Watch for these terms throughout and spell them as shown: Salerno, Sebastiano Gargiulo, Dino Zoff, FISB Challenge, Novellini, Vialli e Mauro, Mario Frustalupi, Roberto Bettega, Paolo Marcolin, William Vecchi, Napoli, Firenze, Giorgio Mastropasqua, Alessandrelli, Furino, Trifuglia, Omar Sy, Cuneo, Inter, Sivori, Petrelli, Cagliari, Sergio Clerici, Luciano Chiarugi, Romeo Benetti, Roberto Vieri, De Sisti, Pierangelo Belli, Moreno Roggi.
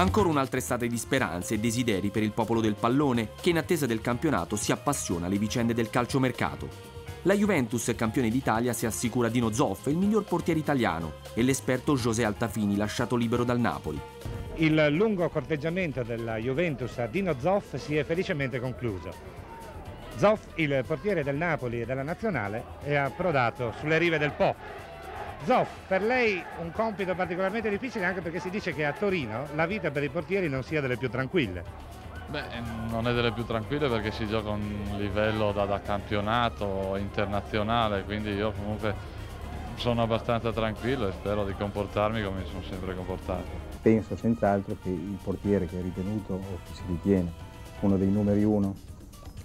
Ancora un'altra estate di speranze e desideri per il popolo del pallone, che in attesa del campionato si appassiona alle vicende del calciomercato. La Juventus, campione d'Italia, si assicura Dino Zoff, il miglior portiere italiano, e l'esperto José Altafini, lasciato libero dal Napoli. Il lungo corteggiamento della Juventus a Dino Zoff si è felicemente concluso. Zoff, il portiere del Napoli e della Nazionale, è approdato sulle rive del Po. Zoff, per lei un compito particolarmente difficile, anche perché si dice che a Torino la vita per i portieri non sia delle più tranquille. Beh, non è delle più tranquille perché si gioca un livello da campionato internazionale, quindi io comunque sono abbastanza tranquillo e spero di comportarmi come mi sono sempre comportato. Penso senz'altro che il portiere che è ritenuto o che si ritiene uno dei numeri 1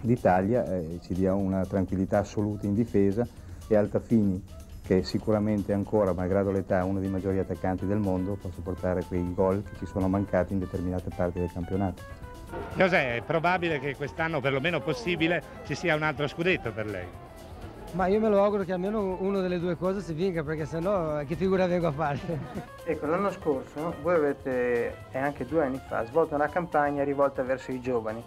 d'Italia ci dia una tranquillità assoluta in difesa, e Altafini, che è sicuramente ancora, malgrado l'età, uno dei maggiori attaccanti del mondo, possa portare quei gol che ci sono mancati in determinate parti del campionato. José, è probabile che quest'anno, perlomeno possibile, ci sia un altro scudetto per lei? Ma io me lo auguro che almeno una delle due cose si vinca, perché sennò che figura vengo a fare? Ecco, l'anno scorso voi avete, e anche 2 anni fa, svolto una campagna rivolta verso i giovani.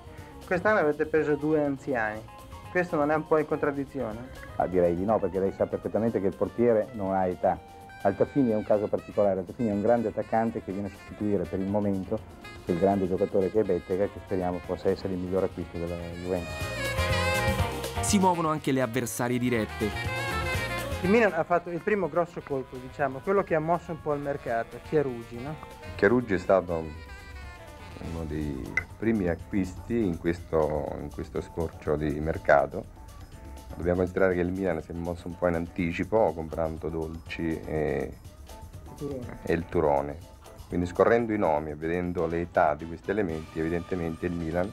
Quest'anno avete preso 2 anziani. Questo non è un po' in contraddizione? Ah, direi di no, perché lei sa perfettamente che il portiere non ha età. Altafini è un caso particolare, Altafini è un grande attaccante che viene a sostituire per il momento il grande giocatore che è Bettega, che speriamo possa essere il miglior acquisto della Juventus. Si muovono anche le avversarie dirette. Il Milan ha fatto il primo grosso colpo, diciamo, quello che ha mosso un po' il mercato, Chiarugi, no? Chiarugi è stato uno dei primi acquisti in questo scorcio di mercato. Dobbiamo considerare che il Milan si è mosso un po' in anticipo comprando Dolci e il Turone, quindi scorrendo i nomi e vedendo l'età di questi elementi, evidentemente il Milan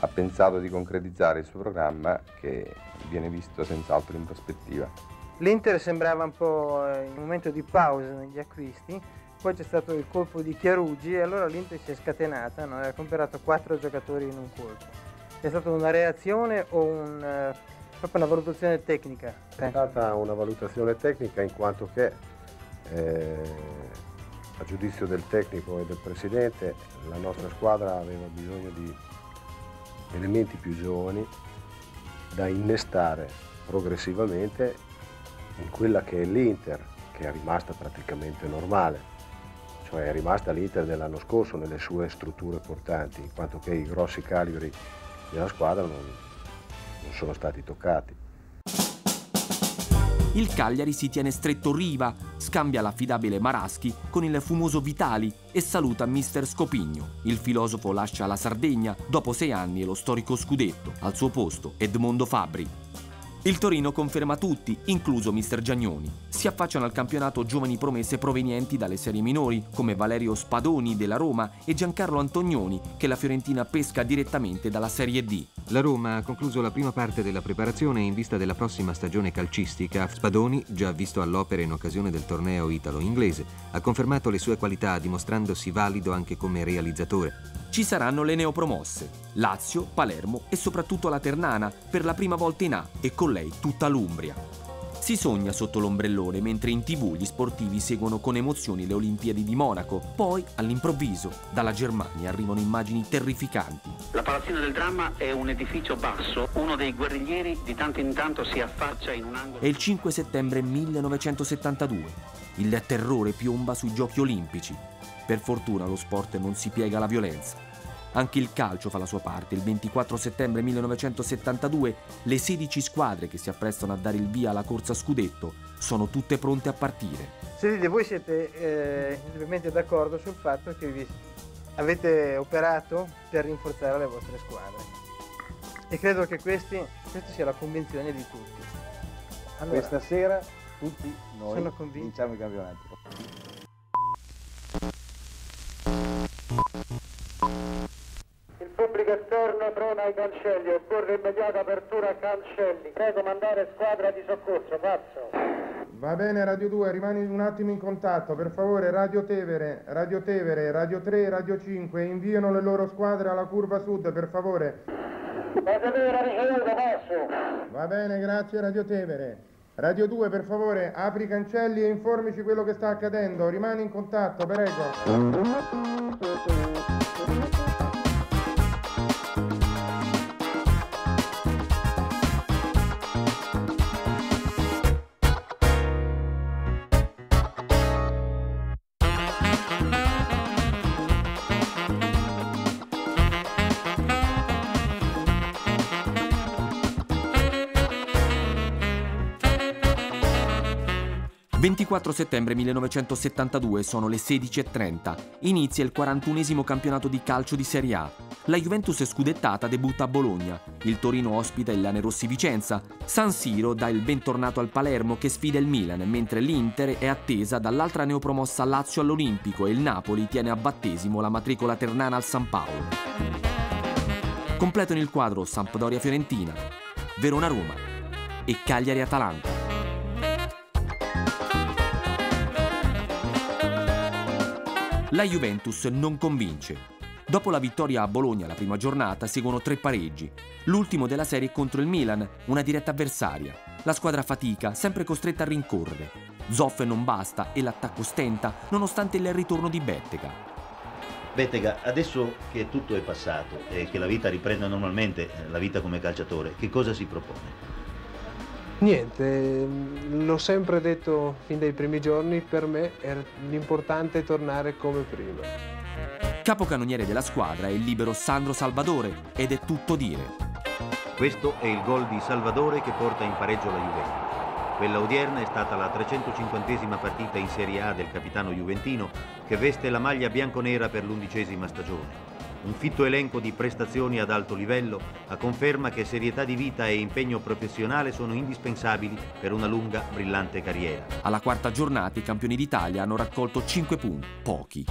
ha pensato di concretizzare il suo programma, che viene visto senz'altro in prospettiva. L'Inter sembrava un po' in un momento di pausa negli acquisti. Poi c'è stato il colpo di Chiarugi e allora l'Inter si è scatenata, no? Ha comprato 4 giocatori in un colpo. È stata una reazione o proprio una valutazione tecnica? È stata una valutazione tecnica, in quanto che a giudizio del tecnico e del presidente la nostra squadra aveva bisogno di elementi più giovani da innestare progressivamente in quella che è l'Inter, che è rimasta praticamente normale. È rimasta l'Inter dell'anno scorso nelle sue strutture portanti, in quanto che i grossi calibri della squadra non sono stati toccati. Il Cagliari si tiene stretto Riva, scambia l'affidabile Maraschi con il fumoso Vitali e saluta mister Scopigno. Il filosofo lascia la Sardegna dopo 6 anni e lo storico scudetto. Al suo posto Edmondo Fabbri. Il Torino conferma tutti, incluso mister Giagnoni. Si affacciano al campionato giovani promesse provenienti dalle serie minori, come Valerio Spadoni della Roma e Giancarlo Antognoni, che la Fiorentina pesca direttamente dalla Serie D. La Roma ha concluso la prima parte della preparazione in vista della prossima stagione calcistica. Spadoni, già visto all'opera in occasione del torneo italo-inglese, ha confermato le sue qualità, dimostrandosi valido anche come realizzatore. Ci saranno le neopromosse, Lazio, Palermo e soprattutto la Ternana, per la prima volta in A e con lei tutta l'Umbria. Si sogna sotto l'ombrellone, mentre in TV gli sportivi seguono con emozioni le Olimpiadi di Monaco. Poi, all'improvviso, dalla Germania arrivano immagini terrificanti. La Palazzina del Dramma è un edificio basso, uno dei guerriglieri di tanto in tanto si affaccia in un angolo. È il 5 settembre 1972, il terrore piomba sui Giochi Olimpici. Per fortuna lo sport non si piega alla violenza. Anche il calcio fa la sua parte. Il 24 settembre 1972 le 16 squadre che si apprestano a dare il via alla corsa scudetto sono tutte pronte a partire. Sentite, voi siete indubbiamente d'accordo sul fatto che vi avete operato per rinforzare le vostre squadre, e credo che questa sia la convinzione di tutti. Allora, questa sera tutti noi sono convinti. Vinciamo il campionato. Il pubblico attorno ai cancelli, occorre immediata apertura a cancelli. Prego mandare squadra di soccorso, Pazzo. Va bene Radio 2, rimani un attimo in contatto, per favore. Radio Tevere, Radio 3, Radio 5, inviano le loro squadre alla curva sud, per favore. Radio Tevere ricevuto, passo. Va bene, grazie Radio Tevere. Radio 2, per favore, apri i cancelli e informici quello che sta accadendo, rimani in contatto, prego. Il 24 settembre 1972 sono le 16:30, inizia il 41esimo campionato di calcio di Serie A. La Juventus scudettata debutta a Bologna, il Torino ospita il Lanerossi Vicenza, San Siro dà il bentornato al Palermo che sfida il Milan, mentre l'Inter è attesa dall'altra neopromossa Lazio all'Olimpico e il Napoli tiene a battesimo la matricola ternana al San Paolo. Completano il quadro Sampdoria-Fiorentina, Verona-Roma e Cagliari-Atalanta. La Juventus non convince. Dopo la vittoria a Bologna la prima giornata seguono 3 pareggi. L'ultimo della serie contro il Milan, una diretta avversaria. La squadra fatica, sempre costretta a rincorrere. Zoff non basta e l'attacco stenta nonostante il ritorno di Bettega. Bettega, adesso che tutto è passato e che la vita riprende normalmente, la vita come calciatore, che cosa si propone? Niente, l'ho sempre detto fin dai primi giorni, per me era l'importante tornare come prima. Capocannoniere della squadra è il libero Sandro Salvadore ed è tutto dire. Questo è il gol di Salvadore che porta in pareggio la Juventus. Quella odierna è stata la 350esima partita in Serie A del capitano juventino che veste la maglia bianconera per l'11ª stagione. Un fitto elenco di prestazioni ad alto livello a conferma che serietà di vita e impegno professionale sono indispensabili per una lunga, brillante carriera. Alla quarta giornata i campioni d'Italia hanno raccolto 5 punti, pochi.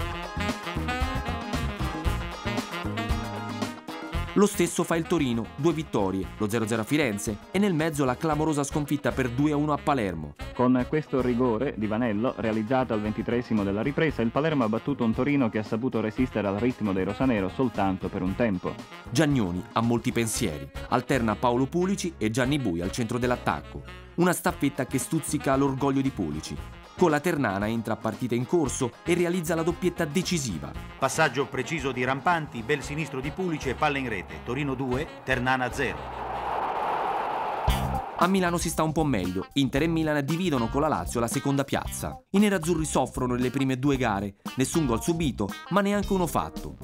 Lo stesso fa il Torino, 2 vittorie, lo 0-0 a Firenze e nel mezzo la clamorosa sconfitta per 2-1 a Palermo. Con questo rigore di Vanello, realizzato al 23° della ripresa, il Palermo ha battuto un Torino che ha saputo resistere al ritmo dei rosanero soltanto per un tempo. Giagnoni ha molti pensieri, alterna Paolo Pulici e Gianni Bui al centro dell'attacco. Una staffetta che stuzzica l'orgoglio di Pulici. Con la Ternana entra a partita in corso e realizza la doppietta decisiva. Passaggio preciso di Rampanti, bel sinistro di Pulici e palla in rete. Torino 2, Ternana 0. A Milano si sta un po' meglio, Inter e Milan dividono con la Lazio la seconda piazza. I nerazzurri soffrono nelle prime 2 gare, nessun gol subito, ma neanche uno fatto.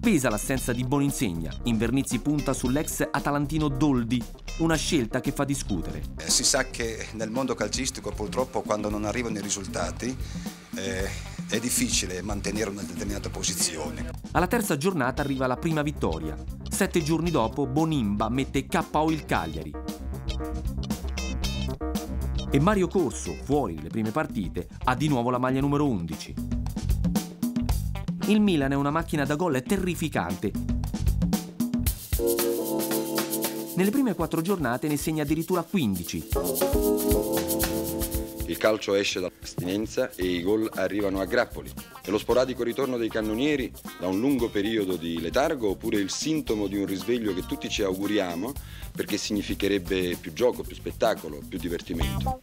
Pesa l'assenza di Boninsegna, Invernizzi punta sull'ex atalantino Doldi, una scelta che fa discutere. Si sa che nel mondo calcistico purtroppo quando non arrivano i risultati è difficile mantenere una determinata posizione. Alla terza giornata arriva la prima vittoria. 7 giorni dopo Bonimba mette KO il Cagliari. E Mario Corso, fuori dalle prime partite, ha di nuovo la maglia numero 11. Il Milan è una macchina da gol terrificante. Nelle prime 4 giornate ne segna addirittura 15. Il calcio esce dall'astinenza e i gol arrivano a grappoli. È lo sporadico ritorno dei cannonieri da un lungo periodo di letargo oppure il sintomo di un risveglio che tutti ci auguriamo perché significherebbe più gioco, più spettacolo, più divertimento.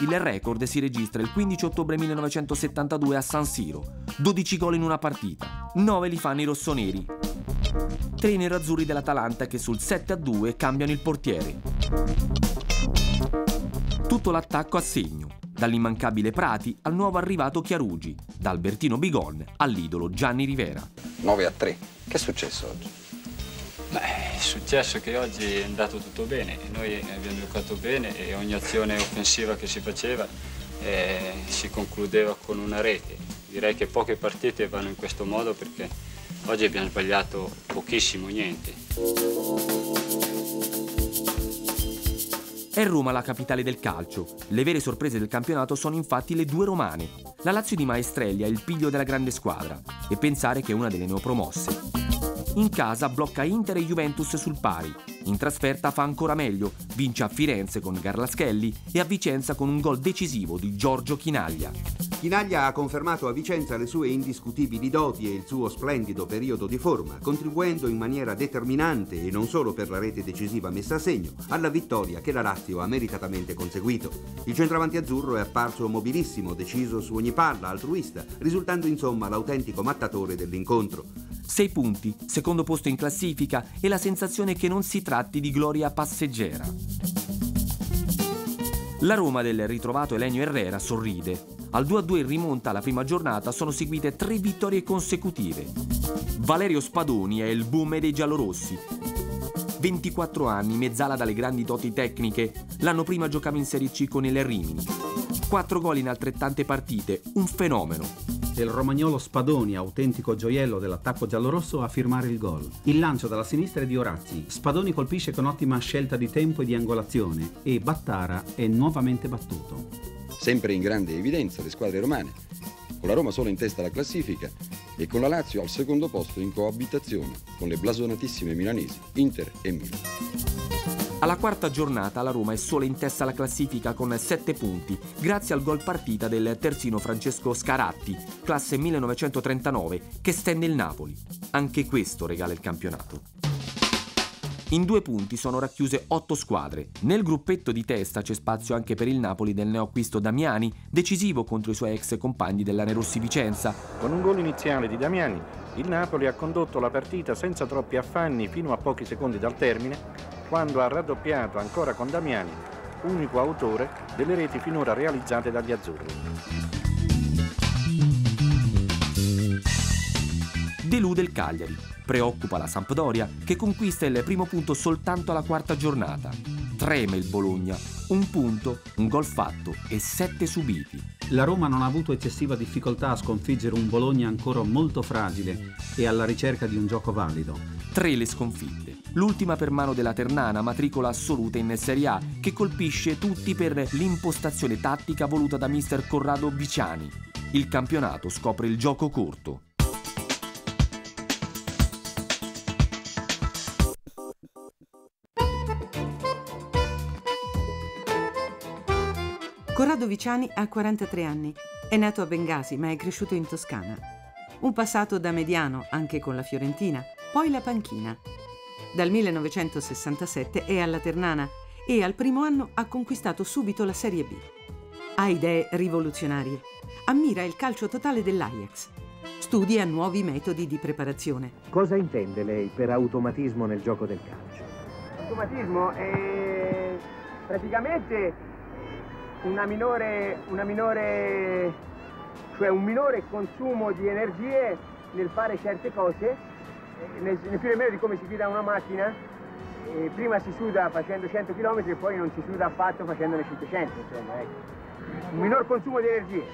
Il record si registra il 15 ottobre 1972 a San Siro. 12 gol in una partita, 9 li fanno i rossoneri. 3 nerazzurri dell'Atalanta che sul 7-2 cambiano il portiere. Tutto l'attacco a segno, dall'immancabile Prati al nuovo arrivato Chiarugi, da Albertino Bigon all'idolo Gianni Rivera. 9-3, che è successo oggi? Beh, è successo che oggi è andato tutto bene, noi abbiamo giocato bene e ogni azione offensiva che si faceva si concludeva con una rete. Direi che poche partite vanno in questo modo perché oggi abbiamo sbagliato pochissimo, niente. È Roma la capitale del calcio. Le vere sorprese del campionato sono infatti le 2 romane. La Lazio di Maestrelli ha il piglio della grande squadra e pensare che è una delle neopromosse. In casa blocca Inter e Juventus sul pari. In trasferta fa ancora meglio, vince a Firenze con Garlaschelli e a Vicenza con un gol decisivo di Giorgio Chinaglia. Chinaglia ha confermato a Vicenza le sue indiscutibili doti e il suo splendido periodo di forma, contribuendo in maniera determinante, e non solo per la rete decisiva messa a segno, alla vittoria che la Lazio ha meritatamente conseguito. Il centravanti azzurro è apparso mobilissimo, deciso su ogni palla, altruista, risultando insomma l'autentico mattatore dell'incontro. 6 punti, secondo posto in classifica e la sensazione che non si tratti di gloria passeggera. La Roma del ritrovato Elenio Herrera sorride. Al 2-2 in rimonta alla prima giornata sono seguite 3 vittorie consecutive. Valerio Spadoni è il boom dei giallorossi. 24 anni, mezzala dalle grandi doti tecniche, l'anno prima giocava in Serie C con il Rimini. 4 gol in altrettante partite, un fenomeno. Del romagnolo Spadoni, autentico gioiello dell'attacco giallorosso, a firmare il gol. Il lancio dalla sinistra è di Orazzi. Spadoni colpisce con ottima scelta di tempo e di angolazione e Battara è nuovamente battuto. Sempre in grande evidenza le squadre romane, con la Roma solo in testa alla classifica e con la Lazio al secondo posto in coabitazione con le blasonatissime milanesi Inter e Milan. Alla 4ª giornata la Roma è sola in testa alla classifica con 7 punti, grazie al gol partita del terzino Francesco Scaratti, classe 1939, che stende il Napoli. Anche questo regala il campionato. In 2 punti sono racchiuse 8 squadre. Nel gruppetto di testa c'è spazio anche per il Napoli del neoacquisto Damiani, decisivo contro i suoi ex compagni della Nerossi Vicenza. Con un gol iniziale di Damiani, il Napoli ha condotto la partita senza troppi affanni fino a pochi secondi dal termine, quando ha raddoppiato ancora con Damiani, unico autore delle reti finora realizzate dagli azzurri. Delude il Cagliari, preoccupa la Sampdoria che conquista il primo punto soltanto alla 4ª giornata. Treme il Bologna, 1 punto, un gol fatto e 7 subiti. La Roma non ha avuto eccessiva difficoltà a sconfiggere un Bologna ancora molto fragile e alla ricerca di un gioco valido. 3 le sconfitte. L'ultima per mano della Ternana, matricola assoluta in Serie A, che colpisce tutti per l'impostazione tattica voluta da mister Corrado Viciani. Il campionato scopre il gioco corto. Corrado Viciani ha 43 anni. È nato a Bengasi, ma è cresciuto in Toscana. Un passato da mediano, anche con la Fiorentina, poi la panchina. Dal 1967 è alla Ternana e al primo anno ha conquistato subito la Serie B. Ha idee rivoluzionarie, ammira il calcio totale dell'Ajax, studia nuovi metodi di preparazione. Cosa intende lei per automatismo nel gioco del calcio? L'automatismo è praticamente un minore consumo di energie nel fare certe cose. Né più né meno di come si guida una macchina, prima si suda facendo 100 km e poi non si suda affatto facendone 500, insomma, ecco. Un minor consumo di energie.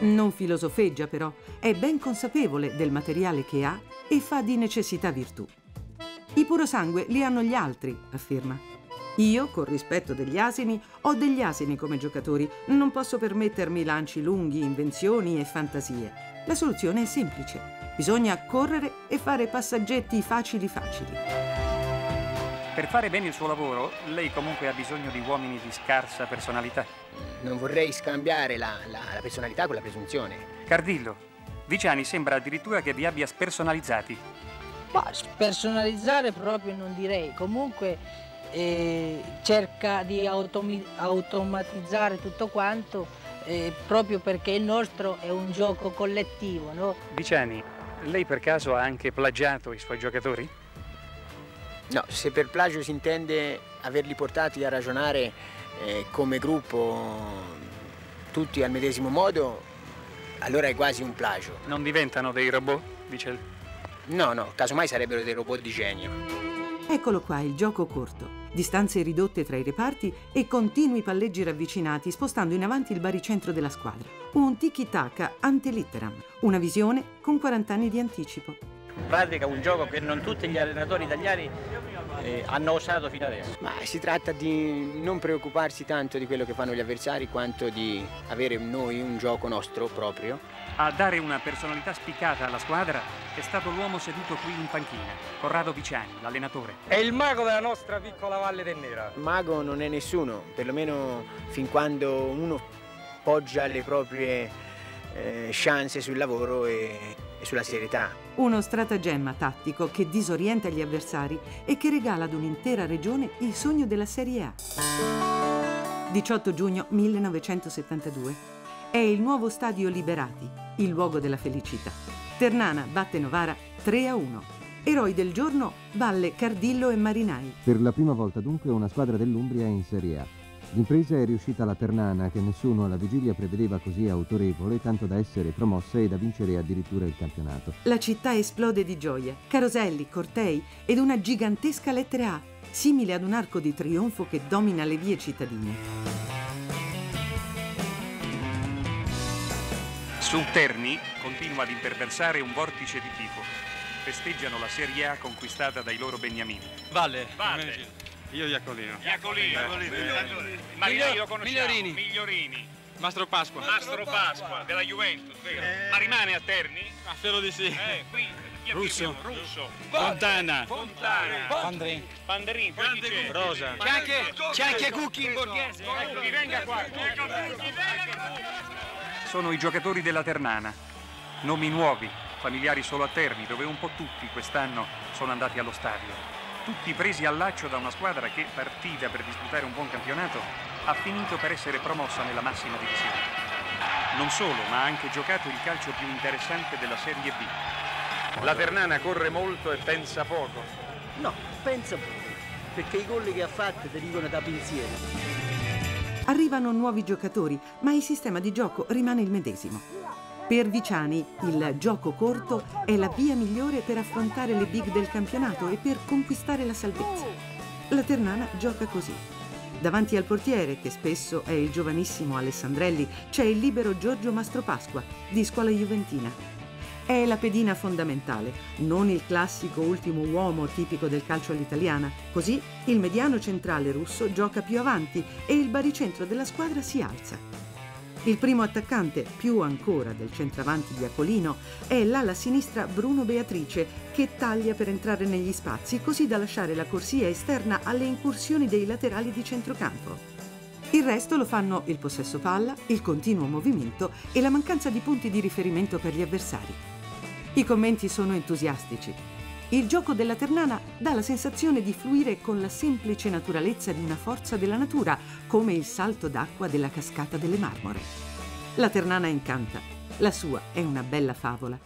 Non filosofeggia però, è ben consapevole del materiale che ha e fa di necessità virtù. I purosangue li hanno gli altri, afferma. Io, col rispetto degli asini, ho degli asini come giocatori, non posso permettermi lanci lunghi, invenzioni e fantasie. La soluzione è semplice, bisogna correre e fare passaggetti facili facili. Per fare bene il suo lavoro, lei comunque ha bisogno di uomini di scarsa personalità. Non vorrei scambiare la personalità con la presunzione. Cardillo, Viciani sembra addirittura che vi abbia spersonalizzati. Ma spersonalizzare proprio non direi, comunque cerca di automatizzare tutto quanto. Proprio perché il nostro è un gioco collettivo, no? Viciani, lei per caso ha anche plagiato i suoi giocatori? No, se per plagio si intende averli portati a ragionare come gruppo tutti al medesimo modo, allora è quasi un plagio. Non diventano dei robot, dice lei? No, no, casomai sarebbero dei robot di genio. Eccolo qua, il gioco corto. Distanze ridotte tra i reparti e continui palleggi ravvicinati, spostando in avanti il baricentro della squadra. Un tiki-taka antelitteram, una visione con 40 anni di anticipo. In pratica un gioco che non tutti gli allenatori italiani hanno osato fino adesso. Ma si tratta di non preoccuparsi tanto di quello che fanno gli avversari quanto di avere noi un gioco nostro proprio. A dare una personalità spiccata alla squadra è stato l'uomo seduto qui in panchina, Corrado Viciani, l'allenatore. È il mago della nostra piccola Valle Tennera. Mago non è nessuno, perlomeno fin quando uno poggia le proprie chance sul lavoro e sulla serietà. Uno stratagemma tattico che disorienta gli avversari e che regala ad un'intera regione il sogno della Serie A. 18 giugno 1972. È il nuovo stadio Liberati, il luogo della felicità. Ternana batte Novara 3-1. Eroi del giorno, Valle, Cardillo e Marinai. Per la prima volta dunque una squadra dell'Umbria in Serie A. L'impresa è riuscita alla Ternana, che nessuno alla vigilia prevedeva così autorevole, tanto da essere promossa e da vincere addirittura il campionato. La città esplode di gioia, caroselli, cortei ed una gigantesca lettera A, simile ad un arco di trionfo che domina le vie cittadine. Su Terni continua ad imperversare un vortice di tifo. Festeggiano la Serie A conquistata dai loro beniamini. Valle. Io Iacolino. Marinai lo conosciamo. Migliorini. Mastropasqua. Della Juventus, vero? Ma rimane a Terni? Ma spero di sì. Russo. Fontana. Pandrin. Rosa. C'è anche Cucchi in borghese. Cucchi, venga qua. Sono i giocatori della Ternana, nomi nuovi, familiari solo a Terni, dove un po' tutti quest'anno sono andati allo stadio. Tutti presi al laccio da una squadra che, partita per disputare un buon campionato, ha finito per essere promossa nella massima divisione. Non solo, ma ha anche giocato il calcio più interessante della Serie B. La Ternana corre molto e pensa poco. No, pensa poco, perché i gol che ha fatto derivano da pensiero. Arrivano nuovi giocatori, ma il sistema di gioco rimane il medesimo. Per Viciani, il gioco corto è la via migliore per affrontare le big del campionato e per conquistare la salvezza. La Ternana gioca così. Davanti al portiere, che spesso è il giovanissimo Alessandrelli, c'è il libero Giorgio Mastropasqua, di scuola juventina. È la pedina fondamentale, non il classico ultimo uomo tipico del calcio all'italiana. Così il mediano centrale russo gioca più avanti e il baricentro della squadra si alza. Il primo attaccante, più ancora del centravanti di Iacolino, è l'ala sinistra Bruno Beatrice, che taglia per entrare negli spazi, così da lasciare la corsia esterna alle incursioni dei laterali di centrocampo. Il resto lo fanno il possesso palla, il continuo movimento e la mancanza di punti di riferimento per gli avversari. I commenti sono entusiastici. Il gioco della Ternana dà la sensazione di fluire con la semplice naturalezza di una forza della natura, come il salto d'acqua della cascata delle Marmore. La Ternana incanta. La sua è una bella favola.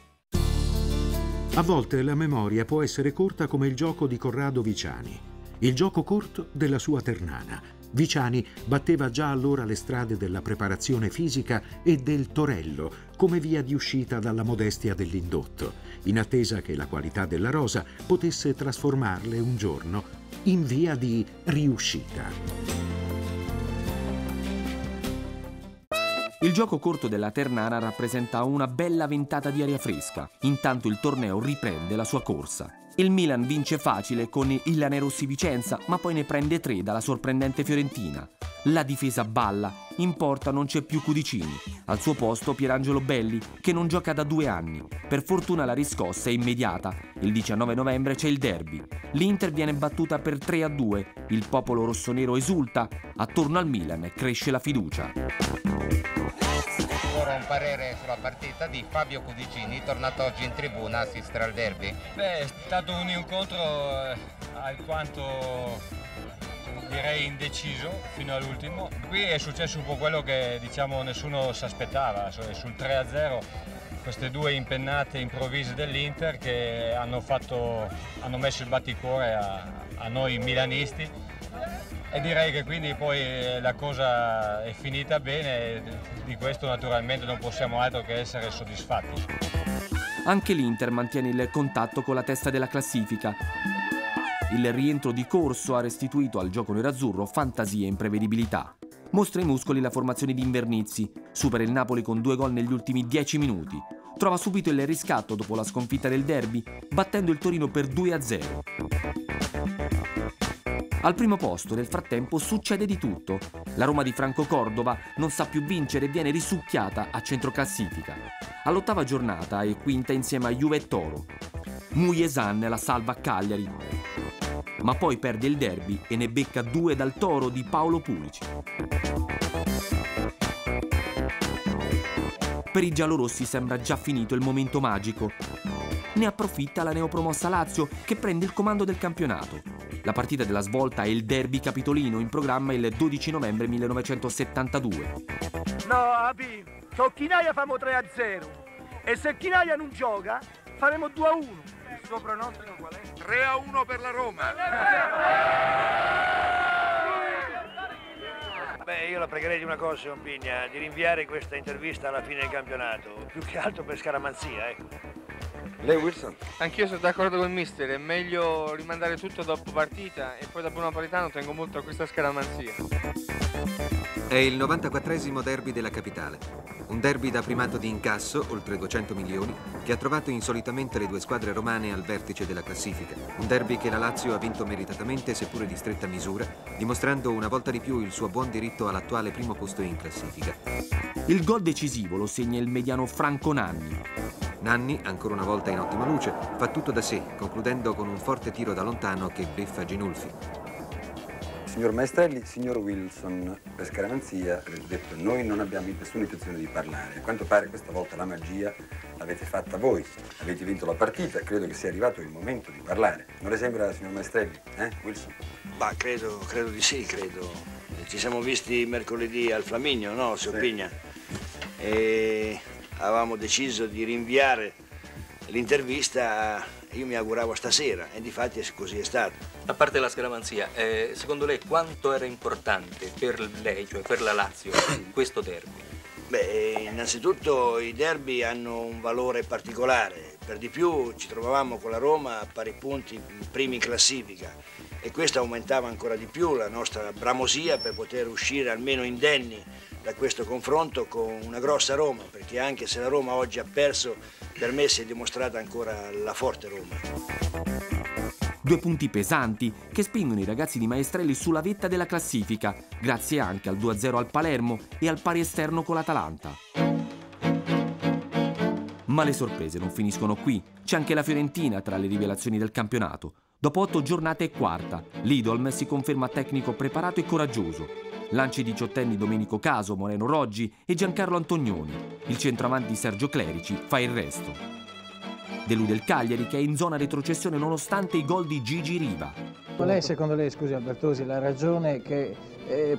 A volte la memoria può essere corta come il gioco di Corrado Viciani. Il gioco corto della sua Ternana. Viciani batteva già allora le strade della preparazione fisica e del torello come via di uscita dalla modestia dell'indotto, in attesa che la qualità della rosa potesse trasformarle un giorno in via di riuscita. Il gioco corto della Ternana rappresenta una bella ventata di aria fresca. Intanto il torneo riprende la sua corsa. Il Milan vince facile con il Lanerossi Vicenza, ma poi ne prende 3 dalla sorprendente Fiorentina. La difesa balla, in porta non c'è più Cudicini. Al suo posto Pierangelo Belli, che non gioca da 2 anni. Per fortuna la riscossa è immediata. Il 19 novembre c'è il derby. L'Inter viene battuta per 3-2. Il popolo rossonero esulta. Attorno al Milan cresce la fiducia. Ora un parere sulla partita di Fabio Cudicini, tornato oggi in tribuna a assistere al derby. Beh, è stato un incontro alquanto, direi, indeciso fino all'ultimo. Qui è successo un po' quello che, diciamo, nessuno si aspettava, cioè sul 3-0 queste 2 impennate improvvise dell'Inter che hanno messo il batticuore a noi milanisti, e direi che quindi poi la cosa è finita bene. Di questo naturalmente non possiamo altro che essere soddisfatti. Anche l'Inter mantiene il contatto con la testa della classifica. Il rientro di Corso ha restituito al gioco nerazzurro fantasia e imprevedibilità. Mostra i muscoli la formazione di Invernizzi, supera il Napoli con 2 gol negli ultimi 10 minuti. Trova subito il riscatto dopo la sconfitta del derby, battendo il Torino per 2-0. Al primo posto, nel frattempo, succede di tutto. La Roma di Franco Cordova non sa più vincere e viene risucchiata a centroclassifica. All'ottava giornata è quinta insieme a Juve e Toro. Muyesan la salva a Cagliari, ma poi perde il derby e ne becca due dal Toro di Paolo Pulici. Per i giallorossi sembra già finito il momento magico. Ne approfitta la neopromossa Lazio, che prende il comando del campionato. La partita della svolta è il derby capitolino, in programma il 12 novembre 1972. No, Abi, con Chinaglia famo 3-0 e se Chinaglia non gioca faremo 2-1. Il suo pronostico qual è? 3-1 per la Roma. Beh, io la pregherei di una cosa, signor Pigna, di rinviare questa intervista alla fine del campionato, più che altro per scaramanzia, ecco. Lei, Wilson? Anch'io sono d'accordo con il mister, è meglio rimandare tutto dopo partita e poi da buon napoletano tengo molto a questa scaramanzia. È il 94esimo derby della capitale, un derby da primato di incasso, oltre 200 milioni, che ha trovato insolitamente le due squadre romane al vertice della classifica, un derby che la Lazio ha vinto meritatamente seppure di stretta misura, dimostrando una volta di più il suo buon diritto all'attuale primo posto in classifica. Il gol decisivo lo segna il mediano Franco Nanni. Nanni, ancora una volta in ottima luce, fa tutto da sé, concludendo con un forte tiro da lontano che beffa Ginulfi. Signor Maestrelli, signor Wilson, per scaramanzia, detto, noi non abbiamo nessuna intenzione di parlare. A quanto pare questa volta la magia l'avete fatta voi, avete vinto la partita, credo che sia arrivato il momento di parlare. Non le sembra, signor Maestrelli, Wilson? Bah, credo di sì, credo. Ci siamo visti mercoledì al Flaminio, no, signor Pigna? E avevamo deciso di rinviare l'intervista, io mi auguravo stasera, e difatti così è stato. A parte la scaramanzia, secondo lei quanto era importante per lei, cioè per la Lazio, questo derby? Beh, innanzitutto i derby hanno un valore particolare, per di più ci trovavamo con la Roma a pari punti, primi in classifica, e questo aumentava ancora di più la nostra bramosia per poter uscire almeno indenni da questo confronto con una grossa Roma, perché anche se la Roma oggi ha perso, per me si è dimostrata ancora la forte Roma. Due punti pesanti che spingono i ragazzi di Maestrelli sulla vetta della classifica, grazie anche al 2-0 al Palermo e al pari esterno con l'Atalanta. Ma le sorprese non finiscono qui. C'è anche la Fiorentina tra le rivelazioni del campionato. Dopo 8 giornate è quarta, l'Idolm si conferma tecnico preparato e coraggioso. Lanci i diciottenni Domenico Caso, Moreno Roggi e Giancarlo Antognoni. Il centravanti Sergio Clerici fa il resto. Delude il Cagliari, che è in zona retrocessione nonostante i gol di Gigi Riva. Lei, secondo lei, scusi Albertosi, la ragione che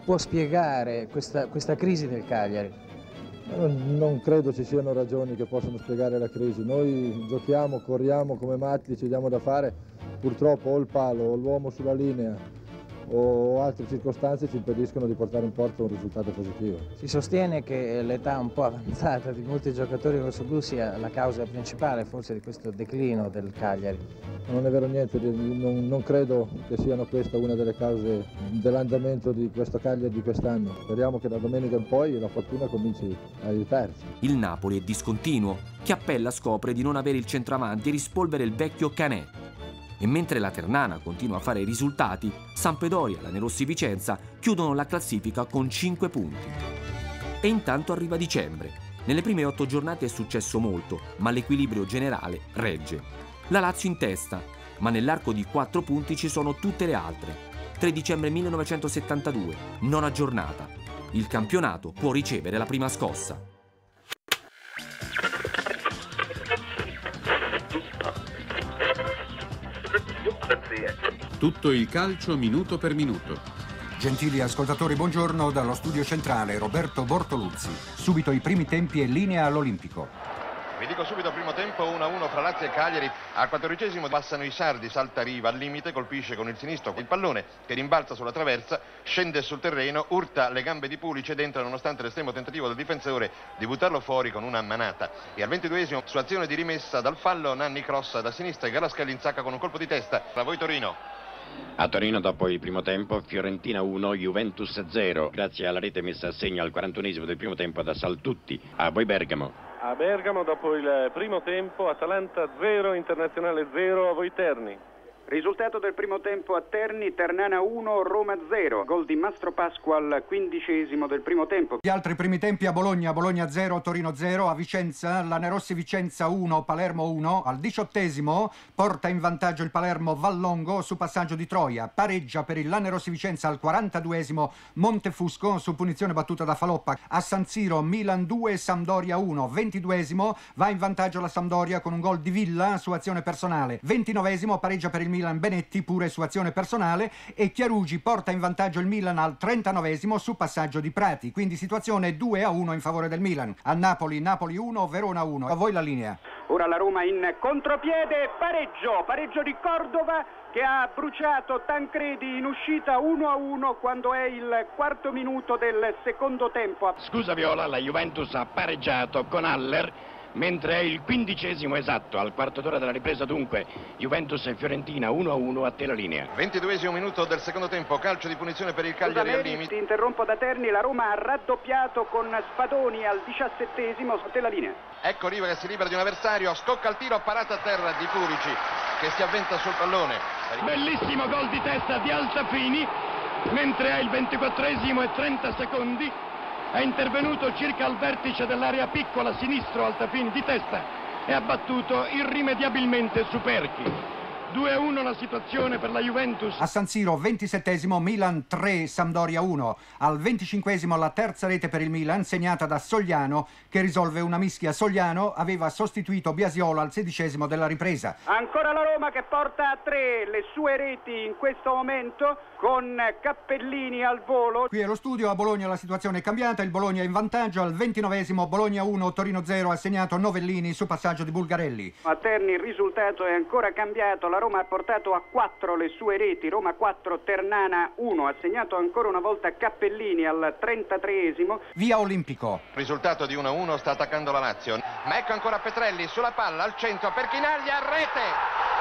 può spiegare questa crisi del Cagliari? Non credo ci siano ragioni che possano spiegare la crisi. Noi giochiamo, corriamo come matti, ci diamo da fare. Purtroppo o il palo o l'uomo sulla linea o altre circostanze ci impediscono di portare in porto un risultato positivo. Si sostiene che l'età un po' avanzata di molti giocatori rossoblù sia la causa principale forse di questo declino del Cagliari. Non è vero niente, non credo che siano questa una delle cause dell'andamento di questo Cagliari di quest'anno. Speriamo che da domenica in poi la fortuna cominci a aiutarci. Il Napoli è discontinuo. Chiappella scopre di non avere il centravanti e rispolvere il vecchio Canè. E mentre la Ternana continua a fare i risultati, Sampdoria, la Nerossi Vicenza chiudono la classifica con 5 punti. E intanto arriva dicembre. Nelle prime 8 giornate è successo molto, ma l'equilibrio generale regge. La Lazio in testa, ma nell'arco di 4 punti ci sono tutte le altre. 3 dicembre 1972, nona giornata. Il campionato può ricevere la prima scossa. Tutto il calcio minuto per minuto. Gentili ascoltatori, buongiorno dallo studio centrale Roberto Bortoluzzi. Subito i primi tempi e linea all'Olimpico. Vi dico subito primo tempo 1-1 fra Lazio e Cagliari. Al 14° passano i sardi, salta Riva al limite, colpisce con il sinistro il pallone che rimbalza sulla traversa, scende sul terreno, urta le gambe di Pulici ed entra nonostante l'estremo tentativo del difensore di buttarlo fuori con una manata. E al 22° su azione di rimessa dal fallo Nanni crossa da sinistra e Galascalli insacca con un colpo di testa. Fra voi Torino. A Torino dopo il primo tempo Fiorentina 1, Juventus 0, grazie alla rete messa a segno al 41° del primo tempo da Saltutti. A voi Bergamo. A Bergamo dopo il primo tempo Atalanta 0, Internazionale 0, a voi Terni. Risultato del primo tempo a Terni, Ternana 1, Roma 0, gol di Mastropasqua al 15° del primo tempo. Gli altri primi tempi a Bologna, Bologna 0, Torino 0, a Vicenza, Lanerossi Vicenza 1, Palermo 1, al 18° porta in vantaggio il Palermo Vallongo su passaggio di Troia, pareggia per il Lanerossi Vicenza al 42° Montefusco su punizione battuta da Faloppa, a San Siro Milan 2, Sampdoria 1, 22° va in vantaggio la Sampdoria con un gol di Villa su azione personale, 29° pareggia per il Milan Benetti pure su azione personale e Chiarugi porta in vantaggio il Milan al 39° su passaggio di Prati, quindi situazione 2-1 in favore del Milan. A Napoli, Napoli 1, Verona 1. A voi la linea. Ora la Roma in contropiede, pareggio di Cordova che ha bruciato Tancredi in uscita 1-1 quando è il 4° del secondo tempo. Scusa Viola, la Juventus ha pareggiato con Haller mentre è il 15° esatto, al quarto d'ora della ripresa dunque, Juventus e Fiorentina 1-1, a te la linea. 22° del secondo tempo, calcio di punizione per il Cagliari al limite. Ti interrompo da Terni, la Roma ha raddoppiato con Spadoni al 17°, a te la linea. Ecco Riva che si libera di un avversario, scocca il tiro, parata a terra di Pulici che si avventa sul pallone. Bellissimo gol di testa di Altafini, mentre è il 24° e 30 secondi. È intervenuto circa al vertice dell'area piccola a sinistro Altafini di testa e ha battuto irrimediabilmente Superchi. 2-1 la situazione per la Juventus. A San Siro 27° Milan 3, Sampdoria 1. Al 25° la terza rete per il Milan segnata da Sogliano che risolve una mischia. Sogliano aveva sostituito Biasiolo al 16° della ripresa. Ancora la Roma che porta a 3 le sue reti in questo momento con Cappellini al volo. Qui allo studio a Bologna la situazione è cambiata, il Bologna è in vantaggio al 29° Bologna 1, Torino 0, ha segnato Novellini su passaggio di Bulgarelli. A Terni il risultato è ancora cambiato, la Roma ha portato a 4 le sue reti, Roma 4, Ternana 1, ha segnato ancora una volta Cappellini al 33°. Via Olimpico. Risultato di 1-1, sta attaccando la Lazio, ma ecco ancora Petrelli sulla palla al centro per Chinaglia, rete!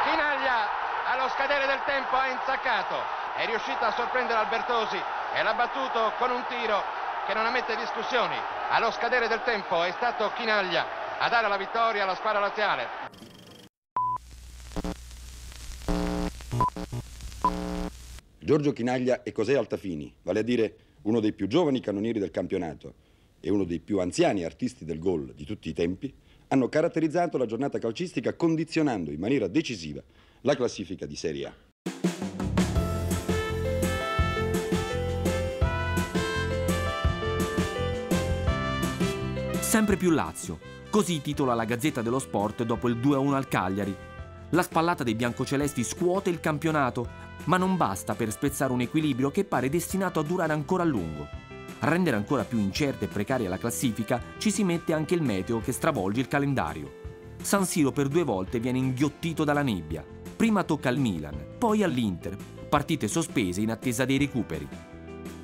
Chinaglia allo scadere del tempo ha insaccato, è riuscita a sorprendere Albertosi e l'ha battuto con un tiro che non ammette discussioni. Allo scadere del tempo è stato Chinaglia a dare la vittoria alla squadra laziale. Giorgio Chinaglia e José Altafini, vale a dire uno dei più giovani cannonieri del campionato e uno dei più anziani artisti del gol di tutti i tempi, hanno caratterizzato la giornata calcistica condizionando in maniera decisiva la classifica di Serie A. Sempre più Lazio, così titola la Gazzetta dello Sport dopo il 2-1 al Cagliari. La spallata dei biancocelesti scuote il campionato, ma non basta per spezzare un equilibrio che pare destinato a durare ancora a lungo. A rendere ancora più incerta e precaria la classifica ci si mette anche il meteo che stravolge il calendario. San Siro per 2 volte viene inghiottito dalla nebbia. Prima tocca al Milan, poi all'Inter, partite sospese in attesa dei recuperi.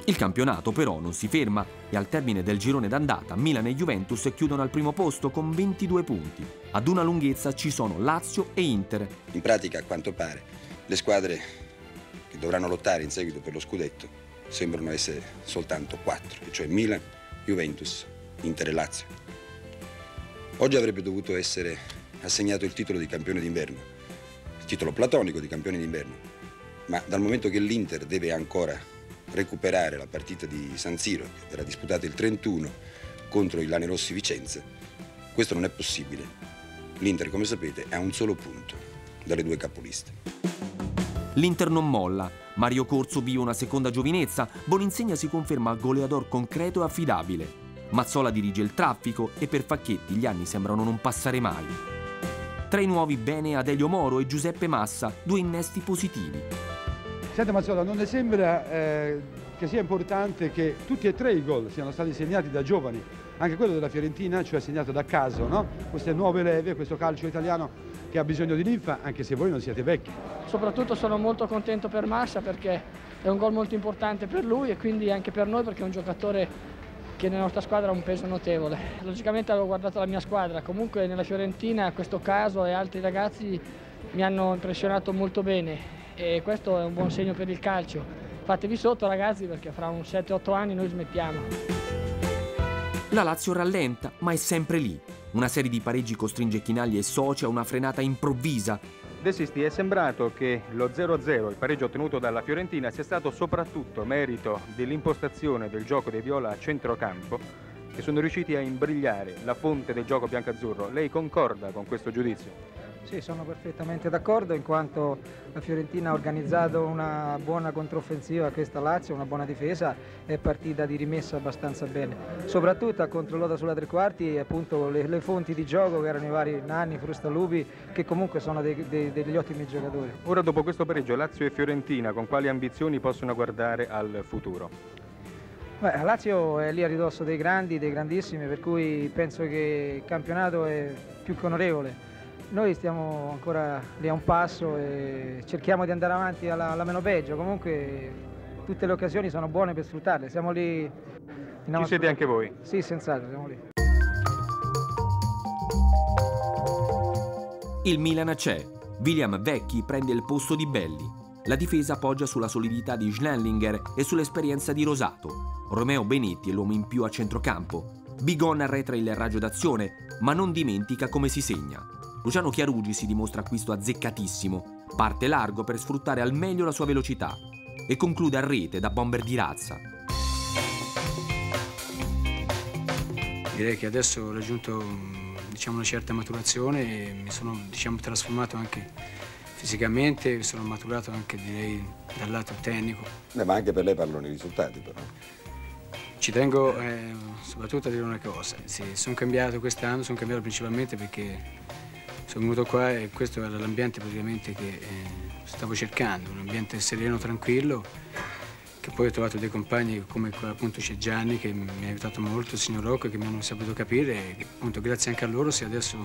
Il campionato però non si ferma e al termine del girone d'andata Milan e Juventus chiudono al primo posto con 22 punti. Ad una lunghezza ci sono Lazio e Inter. In pratica, a quanto pare, le squadre che dovranno lottare in seguito per lo scudetto sembrano essere soltanto 4, cioè Milan, Juventus, Inter e Lazio. Oggi avrebbe dovuto essere assegnato il titolo di campione d'inverno, il titolo platonico di campione d'inverno, ma dal momento che l'Inter deve ancora recuperare la partita di San Siro, che verrà disputata il 31 contro il Lanerossi Vicenza, questo non è possibile. L'Inter, come sapete, ha un solo punto dalle 2 capoliste. L'Inter non molla, Mario Corso vive una seconda giovinezza, Boninsegna si conferma goleador concreto e affidabile. Mazzola dirige il traffico e per Facchetti gli anni sembrano non passare mai. Tra i nuovi bene Adelio Moro e Giuseppe Massa, 2 innesti positivi. Senta Mazzola, non le sembra che sia importante che tutti e 3 i gol siano stati segnati da giovani? Anche quello della Fiorentina, cioè segnato da Caso, no? Queste nuove leve, questo calcio italiano che ha bisogno di linfa, anche se voi non siete vecchi. Soprattutto sono molto contento per Massa perché è un gol molto importante per lui e quindi anche per noi perché è un giocatore che nella nostra squadra ha un peso notevole. Logicamente avevo guardato la mia squadra, comunque nella Fiorentina questo Caso e altri ragazzi mi hanno impressionato molto bene e questo è un buon segno per il calcio. Fatevi sotto ragazzi perché fra un 7-8 anni noi smettiamo. La Lazio rallenta, ma è sempre lì. Una serie di pareggi costringe Chinaglia e Soci a una frenata improvvisa. De Sisti, è sembrato che lo 0-0, il pareggio ottenuto dalla Fiorentina, sia stato soprattutto merito dell'impostazione del gioco dei viola a centrocampo, che sono riusciti a imbrigliare la fonte del gioco biancazzurro. Lei concorda con questo giudizio? Sì, sono perfettamente d'accordo, in quanto la Fiorentina ha organizzato una buona controffensiva a questa Lazio, una buona difesa, è partita di rimessa abbastanza bene. Soprattutto ha controllato sulla tre quarti appunto le fonti di gioco, che erano i vari Nanni, Frustalupi, che comunque sono degli ottimi giocatori. Ora, dopo questo pareggio, Lazio e Fiorentina con quali ambizioni possono guardare al futuro? Beh, la Lazio è lì a ridosso dei grandi, dei grandissimi, per cui penso che il campionato è più che onorevole. Noi stiamo ancora lì a un passo e cerchiamo di andare avanti alla meno peggio. Comunque tutte le occasioni sono buone per sfruttarle, siamo lì. Ci siete anche voi? Sì, senz'altro, siamo lì. Il Milan c'è, William Vecchi prende il posto di Belli. La difesa poggia sulla solidità di Schnellinger e sull'esperienza di Rosato. Romeo Benetti è l'uomo in più a centrocampo. Bigon arretra il raggio d'azione, ma non dimentica come si segna. Luciano Chiarugi si dimostra acquisto azzeccatissimo, parte largo per sfruttare al meglio la sua velocità e conclude a rete da bomber di razza. Direi che adesso ho raggiunto, diciamo, una certa maturazione e mi sono, diciamo, trasformato anche fisicamente, mi sono maturato anche, direi, dal lato tecnico. Ma anche per lei parlano i risultati, però. Ci tengo soprattutto a dire una cosa, sì, sono cambiato quest'anno, sono cambiato principalmente perché sono venuto qua e questo era l'ambiente praticamente che stavo cercando, un ambiente sereno, tranquillo, che poi ho trovato dei compagni come appunto c'è Gianni, che mi ha aiutato molto, il signor Rocco, che mi hanno saputo capire e appunto grazie anche a loro se adesso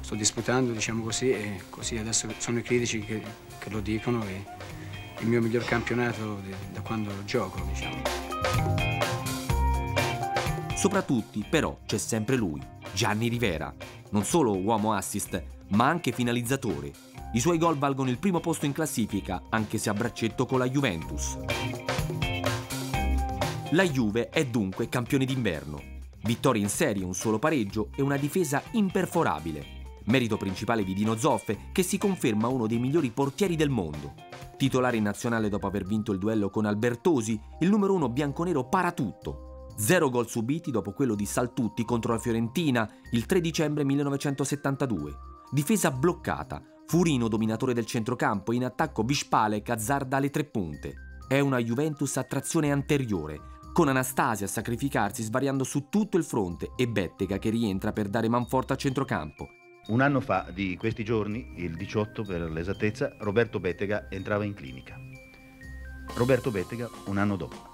sto disputando, diciamo così, e così adesso sono i critici che lo dicono e il mio miglior campionato da quando gioco, diciamo. Soprattutto però c'è sempre lui, Gianni Rivera. Non solo uomo assist, ma anche finalizzatore. I suoi gol valgono il primo posto in classifica, anche se a braccetto con la Juventus. La Juve è dunque campione d'inverno. Vittorie in serie, un solo pareggio e una difesa imperforabile. Merito principale di Dino Zoff, che si conferma uno dei migliori portieri del mondo. Titolare in nazionale dopo aver vinto il duello con Albertosi, il numero 1 bianconero para tutto. 0 gol subiti dopo quello di Saltutti contro la Fiorentina il 3 dicembre 1972. Difesa bloccata, Furino dominatore del centrocampo, in attacco Bispalek azzarda le tre punte. È una Juventus a trazione anteriore, con Anastasia a sacrificarsi svariando su tutto il fronte e Bettega che rientra per dare manforte a centrocampo. Un anno fa di questi giorni, il 18 per l'esattezza, Roberto Bettega entrava in clinica. Roberto Bettega un anno dopo.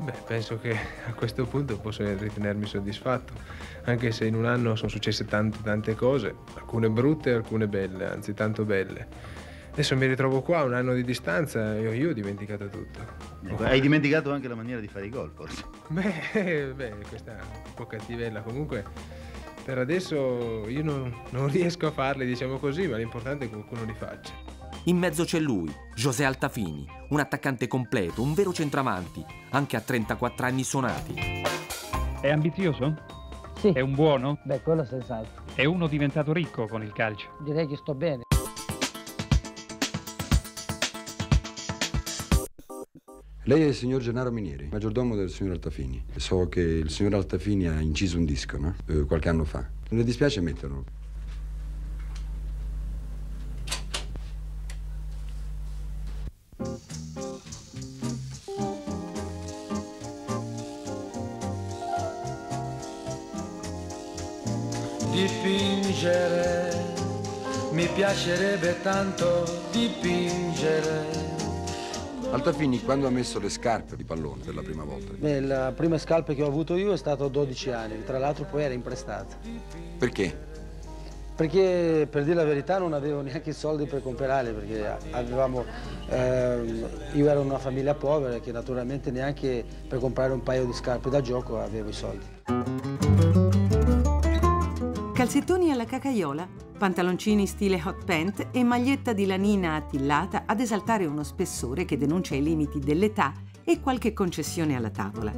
Beh, penso che a questo punto posso ritenermi soddisfatto, anche se in un anno sono successe tante cose, alcune brutte e alcune belle, anzi tanto belle. Adesso mi ritrovo qua, un anno di distanza, e io ho dimenticato tutto. Hai dimenticato anche la maniera di fare i gol, forse? Beh, questa è un po' cattivella, comunque per adesso io non riesco a farli, diciamo così, ma l'importante è che qualcuno li faccia. In mezzo c'è lui, José Altafini, un attaccante completo, un vero centravanti, anche a 34 anni suonati. È ambizioso? Sì. È un buono? Beh, quello senz'altro. È uno diventato ricco con il calcio? Direi che sto bene. Lei è il signor Gennaro Minieri, maggiordomo del signor Altafini. So che il signor Altafini ha inciso un disco, no? Qualche anno fa. Non le dispiace metterlo? Dipingere, mi piacerebbe tanto dipingere. Altafini, quando ha messo le scarpe di pallone per la prima volta? Beh, la prima scarpa che ho avuto io è stato a 12 anni, tra l'altro poi era imprestata. Perché? Perché, per dire la verità, non avevo neanche i soldi per comprarle, perché avevamo, io ero una famiglia povera che naturalmente neanche per comprare un paio di scarpe da gioco avevo i soldi. Calzettoni alla cacaiola, pantaloncini stile hot pant e maglietta di lanina attillata ad esaltare uno spessore che denuncia i limiti dell'età e qualche concessione alla tavola.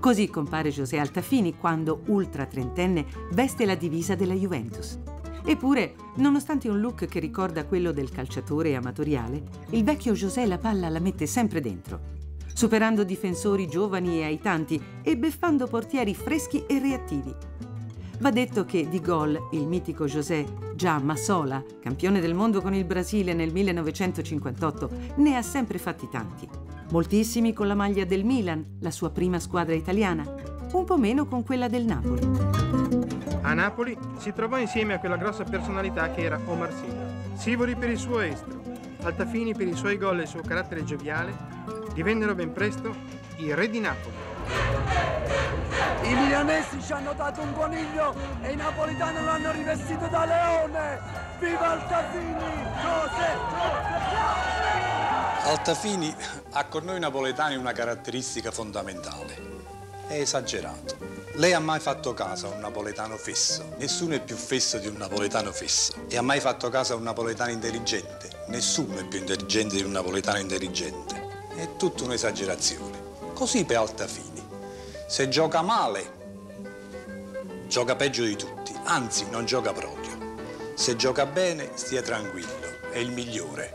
Così compare José Altafini quando, ultra trentenne, veste la divisa della Juventus. Eppure, nonostante un look che ricorda quello del calciatore amatoriale, il vecchio José la palla la mette sempre dentro, superando difensori giovani e aitanti e beffando portieri freschi e reattivi. Va detto che di gol il mitico José, già Massola, campione del mondo con il Brasile nel 1958, ne ha sempre fatti tanti. Moltissimi con la maglia del Milan, la sua prima squadra italiana, un po' meno con quella del Napoli. A Napoli si trovò insieme a quella grossa personalità che era Omar Sy. Sivori per il suo estro, Altafini per i suoi gol e il suo carattere gioviale, divennero ben presto i re di Napoli. I milanesi ci hanno dato un coniglio e i napolitani lo hanno rivestito da leone! Viva Altafini! José! Altafini ha con noi napoletani una caratteristica fondamentale. È esagerato. Lei ha mai fatto caso a un napoletano fesso? Nessuno è più fesso di un napoletano fesso. E ha mai fatto caso a un napoletano intelligente? Nessuno è più intelligente di un napoletano intelligente. È tutta un'esagerazione. Così per Altafini. Se gioca male, gioca peggio di tutti. Anzi, non gioca proprio. Se gioca bene, stia tranquillo. È il migliore.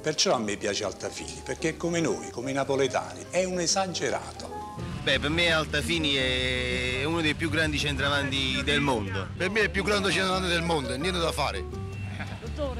Perciò a me piace Altafini, perché come noi, come i napoletani, è un esagerato. Beh, per me Altafini è uno dei più grandi centravanti del mondo. Per me è il più grande centravanti del mondo, niente da fare.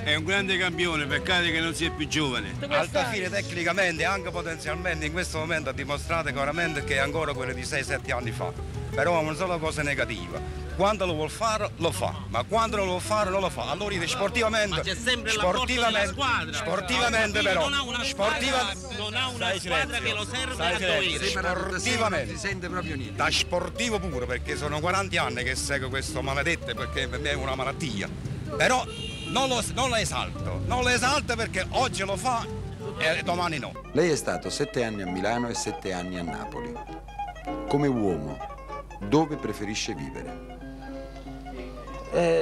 È un grande campione, peccato che non sia più giovane. Altafini tecnicamente e anche potenzialmente in questo momento ha dimostrato chiaramente che è ancora quello di 6-7 anni fa. Però è una sola cosa negativa. Quando lo vuol fare, lo fa. Ma quando non lo vuol fare, non lo fa. Allora sportivamente... Ma c'è sempre la squadra. Sportivamente però... Non ha una squadra che lo serve a dovere. Sportivamente. Si sente proprio niente. Da sportivo pure, perché sono 40 anni che seguo questo maledetto, perché per me è una malattia. Però non lo esalto. Non lo esalto perché oggi lo fa e domani no. Lei è stato 7 anni a Milano e 7 anni a Napoli. Come uomo, dove preferisce vivere?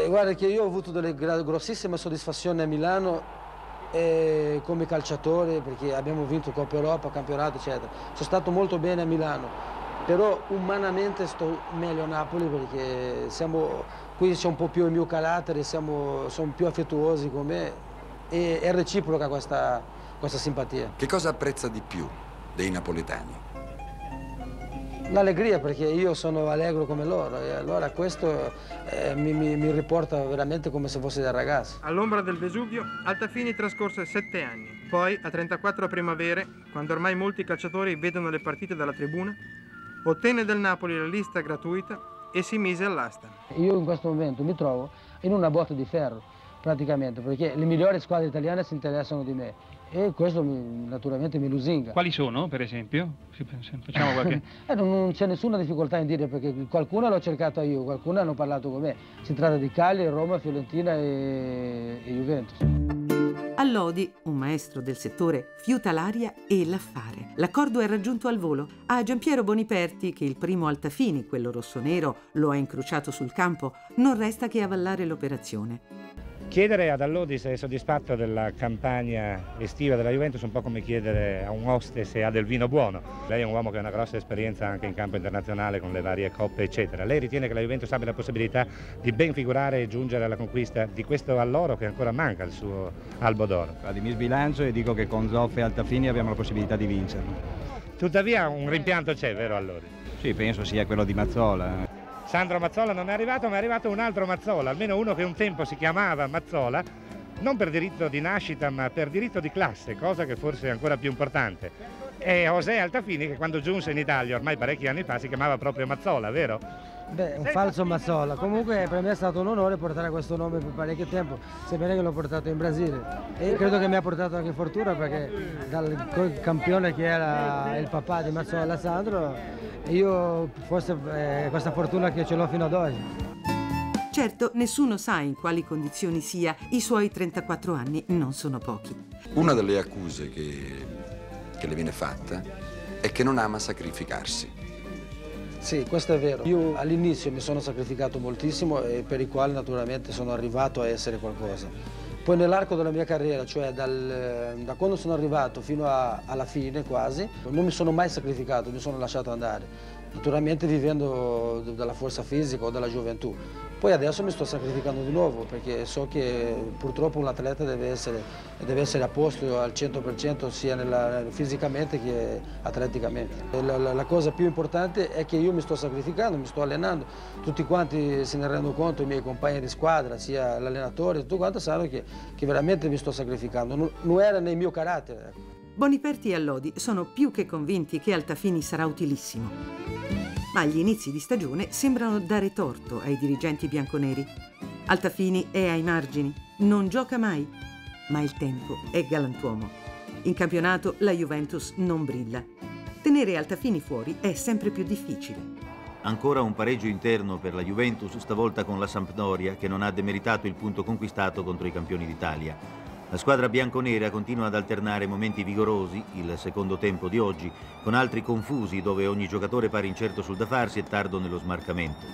Guarda che io ho avuto delle grossissime soddisfazioni a Milano come calciatore, perché abbiamo vinto Coppa Europa, campionato eccetera. Sono stato molto bene a Milano, però umanamente sto meglio a Napoli perché qui c'è un po' più il mio carattere, sono più affettuosi con me e è reciproca questa simpatia. Che cosa apprezza di più dei napoletani? L'allegria, perché io sono allegro come loro e allora questo mi riporta veramente come se fosse da ragazzo. All'ombra del Vesuvio, Altafini trascorse 7 anni. Poi, a 34 primavere, quando ormai molti calciatori vedono le partite dalla tribuna, ottenne del Napoli la lista gratuita e si mise all'asta. Io in questo momento mi trovo in una botta di ferro, praticamente, perché le migliori squadre italiane si interessano di me. E questo naturalmente mi lusinga. Quali sono, per esempio? Facciamo qualche... non c'è nessuna difficoltà in dire, perché qualcuno l'ho cercato io, qualcuno hanno parlato con me. Si tratta di Cagliari, Roma, Fiorentina e Juventus. Allodi, un maestro del settore, fiuta l'aria e l'affare. L'accordo è raggiunto al volo. A Giampiero Boniperti, che il primo Altafini, quello rossonero, lo ha incrociato sul campo, non resta che avallare l'operazione. Chiedere ad Allodi se è soddisfatto della campagna estiva della Juventus è un po' come chiedere a un oste se ha del vino buono. Lei è un uomo che ha una grossa esperienza anche in campo internazionale con le varie coppe eccetera. Lei ritiene che la Juventus abbia la possibilità di ben figurare e giungere alla conquista di questo alloro che ancora manca, il suo albo d'oro? Mi sbilancio e dico che con Zoff e Altafini abbiamo la possibilità di vincerlo. Tuttavia un rimpianto c'è, vero Allodi? Sì, penso sia quello di Mazzola. Sandro Mazzola non è arrivato, ma è arrivato un altro Mazzola, almeno uno che un tempo si chiamava Mazzola, non per diritto di nascita ma per diritto di classe, cosa che forse è ancora più importante. È José Altafini che quando giunse in Italia ormai parecchi anni fa si chiamava proprio Mazzola, vero? Beh, un falso Mazzola, comunque per me è stato un onore portare questo nome per parecchio tempo, sebbene che l'ho portato in Brasile e credo che mi ha portato anche fortuna, perché dal campione che era il papà di Mazzola, Sandro, io forse questa fortuna che ce l'ho fino ad oggi. Certo, nessuno sa in quali condizioni sia, i suoi 34 anni non sono pochi. Una delle accuse che le viene fatta è che non ama sacrificarsi. Sì, questo è vero. Io all'inizio mi sono sacrificato moltissimo e per il quale naturalmente sono arrivato a essere qualcosa. Poi nell'arco della mia carriera, cioè da quando sono arrivato fino alla fine quasi, non mi sono mai sacrificato, mi sono lasciato andare. naturalmente vivendo dalla forza fisica o dalla gioventù. Poi adesso mi sto sacrificando di nuovo, perché so che purtroppo un atleta deve essere a posto al 100% sia fisicamente che atleticamente. La cosa più importante è che io mi sto sacrificando, mi sto allenando. Tutti quanti se ne rendono conto, i miei compagni di squadra, sia l'allenatore, tutto quanto, sanno che veramente mi sto sacrificando. Non era nel mio carattere. Boniperti e Allodi sono più che convinti che Altafini sarà utilissimo. Ma agli inizi di stagione sembrano dare torto ai dirigenti bianconeri. Altafini è ai margini, non gioca mai, ma il tempo è galantuomo. In campionato la Juventus non brilla. Tenere Altafini fuori è sempre più difficile. Ancora un pareggio interno per la Juventus, stavolta con la Sampdoria, che non ha demeritato il punto conquistato contro i campioni d'Italia. La squadra bianconera continua ad alternare momenti vigorosi, il secondo tempo di oggi, con altri confusi dove ogni giocatore pare incerto sul da farsi e tardo nello smarcamento.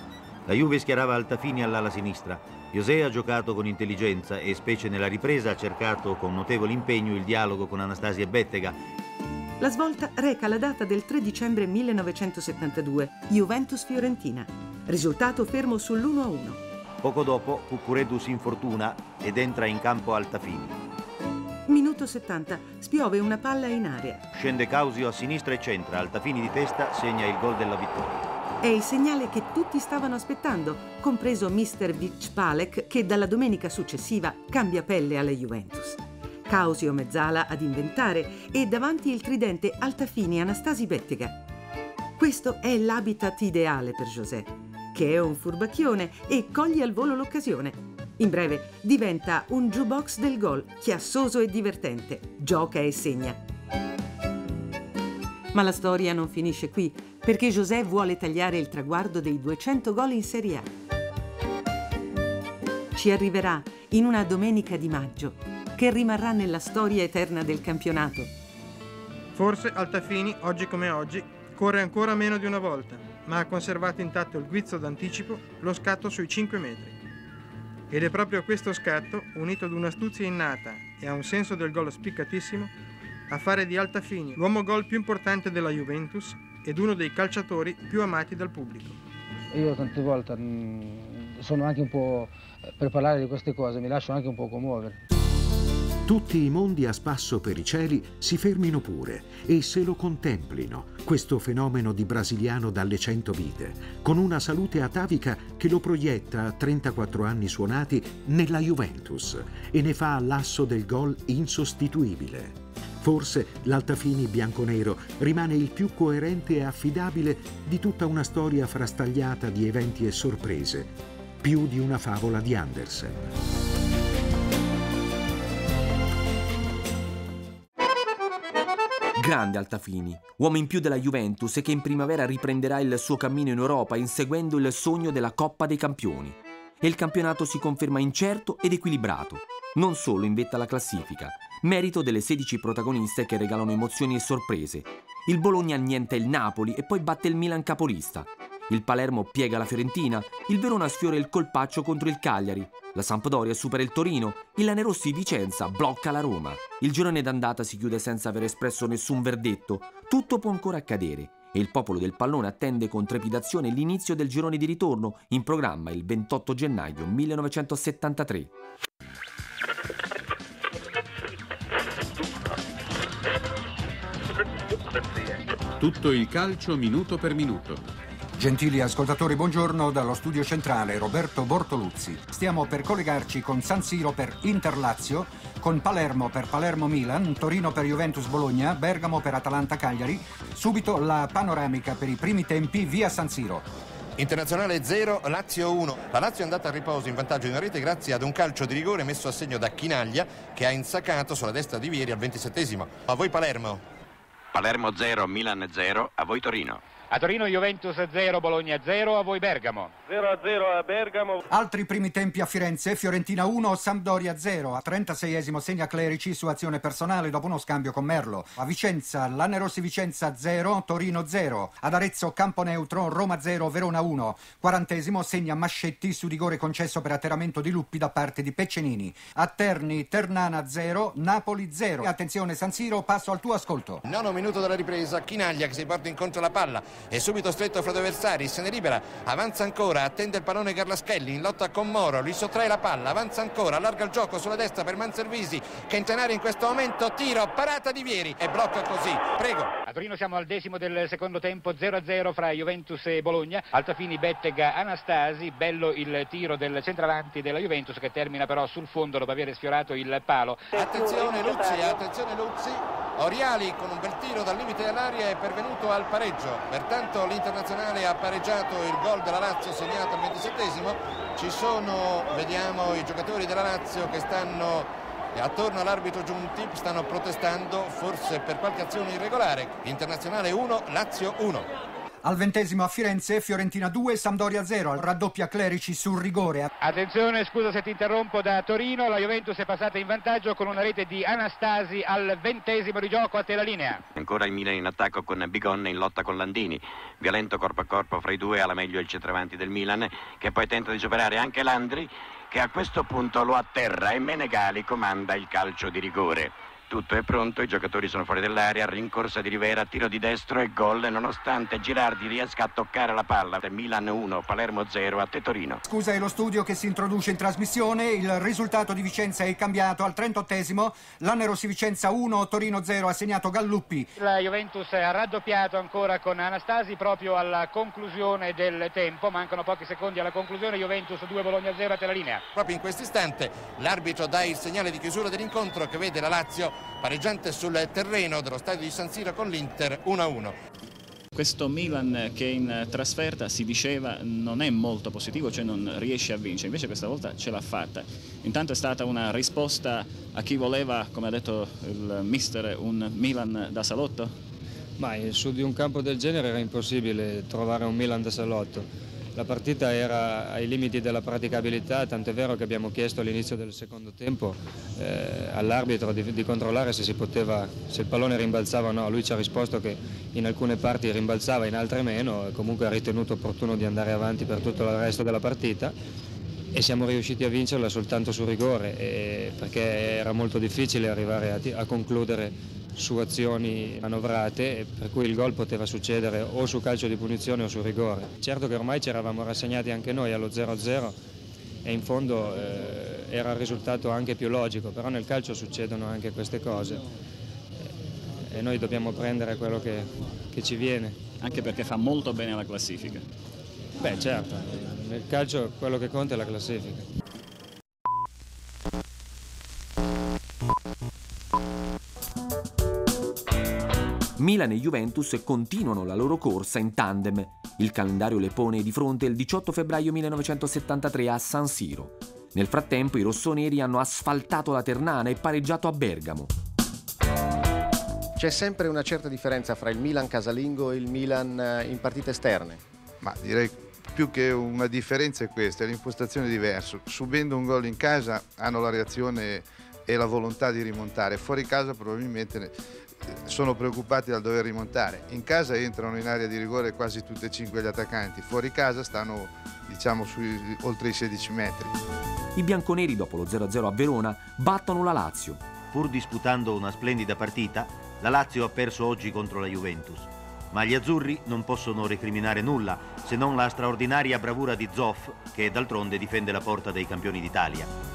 La Juve schierava Altafini all'ala sinistra. José ha giocato con intelligenza e, specie nella ripresa, ha cercato con notevole impegno il dialogo con Anastasia e Bettega. La svolta reca la data del 3 dicembre 1972, Juventus-Fiorentina. Risultato fermo sull'1-1. Poco dopo Cuccureddu si infortuna ed entra in campo Altafini. Minuto 70, spiove una palla in area. Scende Causio a sinistra e centra, Altafini di testa segna il gol della vittoria. È il segnale che tutti stavano aspettando, compreso mister Vicpalec, che dalla domenica successiva cambia pelle alla Juventus. Causio mezzala ad inventare e davanti il tridente Altafini-Anastasi Bettega. Questo è l'habitat ideale per José, che è un furbacchione e coglie al volo l'occasione. In breve, diventa un jukebox del gol, chiassoso e divertente. Gioca e segna. Ma la storia non finisce qui, perché José vuole tagliare il traguardo dei 200 gol in Serie A. Ci arriverà in una domenica di maggio, che rimarrà nella storia eterna del campionato. Forse Altafini, oggi come oggi, corre ancora meno di una volta, ma ha conservato intatto il guizzo d'anticipo, lo scatto sui 5 metri. Ed è proprio questo scatto, unito ad un'astuzia innata e a un senso del gol spiccatissimo, a fare di Altafini l'uomo gol più importante della Juventus ed uno dei calciatori più amati dal pubblico. Io tante volte sono anche un po', per parlare di queste cose, mi lascio anche un po' commuovere. Tutti i mondi a spasso per i cieli si fermino pure e se lo contemplino, questo fenomeno di brasiliano dalle 100 vite, con una salute atavica che lo proietta a 34 anni suonati nella Juventus e ne fa l'asso del gol insostituibile. Forse l'Altafini bianconero rimane il più coerente e affidabile di tutta una storia frastagliata di eventi e sorprese, più di una favola di Andersen. Grande Altafini, uomo in più della Juventus e che in primavera riprenderà il suo cammino in Europa inseguendo il sogno della Coppa dei Campioni. E il campionato si conferma incerto ed equilibrato, non solo in vetta alla classifica, merito delle 16 protagoniste che regalano emozioni e sorprese. Il Bologna annienta il Napoli e poi batte il Milan capolista. Il Palermo piega la Fiorentina, il Verona sfiora il colpaccio contro il Cagliari. La Sampdoria supera il Torino, il Lanerossi Vicenza blocca la Roma. Il girone d'andata si chiude senza aver espresso nessun verdetto. Tutto può ancora accadere e il popolo del pallone attende con trepidazione l'inizio del girone di ritorno, in programma il 28 gennaio 1973. Tutto il calcio minuto per minuto. Gentili ascoltatori, buongiorno dallo studio centrale Roberto Bortoluzzi. Stiamo per collegarci con San Siro per Inter-Lazio, con Palermo per Palermo-Milan, Torino per Juventus-Bologna, Bergamo per Atalanta-Cagliari. Subito la panoramica per i primi tempi via San Siro. Internazionale 0, Lazio 1. La Lazio è andata a riposo in vantaggio di una rete grazie ad un calcio di rigore messo a segno da Chinaglia, che ha insaccato sulla destra di Vieri al 27°. A voi Palermo. Palermo 0, Milan 0, a voi Torino. A Torino Juventus 0, Bologna 0, a voi Bergamo. 0-0 a Bergamo. Altri primi tempi a Firenze, Fiorentina 1, Sampdoria 0. A 36° segna Clerici su azione personale dopo uno scambio con Merlo. A Vicenza, Lanerossi Vicenza 0, Torino 0. Ad Arezzo, Camponeutro, Roma 0, Verona 1. 40° segna Mascetti su rigore concesso per atterramento di Luppi da parte di Peccenini. A Terni, Ternana 0, Napoli 0. Attenzione San Siro, passo al tuo ascolto. Nono minuto della ripresa, Chinaglia che si porta incontro la palla. è subito stretto fra due avversari, se ne libera, avanza ancora, attende il pallone Garlaschelli, in lotta con Moro, gli sottrae la palla, avanza ancora, allarga il gioco sulla destra per Manservisi, che intenare in questo momento, tiro, parata di Vieri e blocca così, prego. A Torino siamo al decimo del secondo tempo, 0-0 fra Juventus e Bologna. Altafini, Bettega, Anastasi, bello il tiro del centravanti della Juventus che termina però sul fondo dopo aver sfiorato il palo. Attenzione Luzzi, Oriali con un bel tiro dal limite dell'aria è pervenuto al pareggio, pertanto l'internazionale ha pareggiato il gol della Lazio segnato al 27°. Ci sono, vediamo, i giocatori della Lazio che stanno attorno all'arbitro giunti, stanno protestando forse per qualche azione irregolare. Internazionale 1, Lazio 1. Al 20° a Firenze, Fiorentina 2, Sampdoria 0, raddoppia Clerici sul rigore. Attenzione, scusa se ti interrompo, da Torino, la Juventus è passata in vantaggio con una rete di Anastasi al 20° di gioco, a te la linea. Ancora il Milan in attacco con Bigon in lotta con Landini, violento corpo a corpo fra i due, alla meglio il centravanti del Milan che poi tenta di superare anche Landri, che a questo punto lo atterra e Menegali comanda il calcio di rigore. Tutto è pronto, i giocatori sono fuori dell'area, rincorsa di Rivera, tiro di destro e gol, nonostante Girardi riesca a toccare la palla. Milan 1, Palermo 0, a te Torino. Scusa è lo studio che si introduce in trasmissione, il risultato di Vicenza è cambiato al 38°, Lanerossi Vicenza 1, Torino 0, ha segnato Galluppi. La Juventus ha raddoppiato ancora con Anastasi proprio alla conclusione del tempo, mancano pochi secondi alla conclusione, Juventus 2, Bologna 0, a te la linea. Proprio in questo istante l'arbitro dà il segnale di chiusura dell'incontro che vede la Lazio pareggiante sul terreno dello stadio di San Siro con l'Inter 1-1. Questo Milan che in trasferta si diceva non è molto positivo, cioè non riesce a vincere, invece questa volta ce l'ha fatta. Intanto è stata una risposta a chi voleva, come ha detto il mister, un Milan da salotto? Ma su di un campo del genere era impossibile trovare un Milan da salotto. La partita era ai limiti della praticabilità, tant'è vero che abbiamo chiesto all'inizio del secondo tempo all'arbitro di controllare se si poteva, se il pallone rimbalzava o no. Lui ci ha risposto che in alcune parti rimbalzava, in altre meno, e comunque ha ritenuto opportuno di andare avanti per tutto il resto della partita e siamo riusciti a vincerla soltanto sul rigore, perché era molto difficile arrivare a concludere su azioni manovrate, per cui il gol poteva succedere o su calcio di punizione o su rigore. Certo che ormai ci eravamo rassegnati anche noi allo 0-0 e in fondo era il risultato anche più logico, però nel calcio succedono anche queste cose e noi dobbiamo prendere quello che ci viene. Anche perché fa molto bene alla classifica. Beh certo, nel calcio quello che conta è la classifica. Milan e Juventus continuano la loro corsa in tandem. Il calendario le pone di fronte il 18 febbraio 1973 a San Siro. Nel frattempo i rossoneri hanno asfaltato la Ternana e pareggiato a Bergamo. C'è sempre una certa differenza fra il Milan casalingo e il Milan in partite esterne? Ma direi più che una differenza è questa, è l'impostazione diversa. Subendo un gol in casa hanno la reazione e la volontà di rimontare, fuori casa probabilmente sono preoccupati dal dover rimontare. In casa entrano in area di rigore quasi tutti e 5 gli attaccanti, fuori casa stanno diciamo oltre i 16 metri. I bianconeri dopo lo 0-0 a Verona battono la Lazio. Pur disputando una splendida partita, la Lazio ha perso oggi contro la Juventus, ma gli azzurri non possono recriminare nulla se non la straordinaria bravura di Zoff, che d'altronde difende la porta dei campioni d'Italia.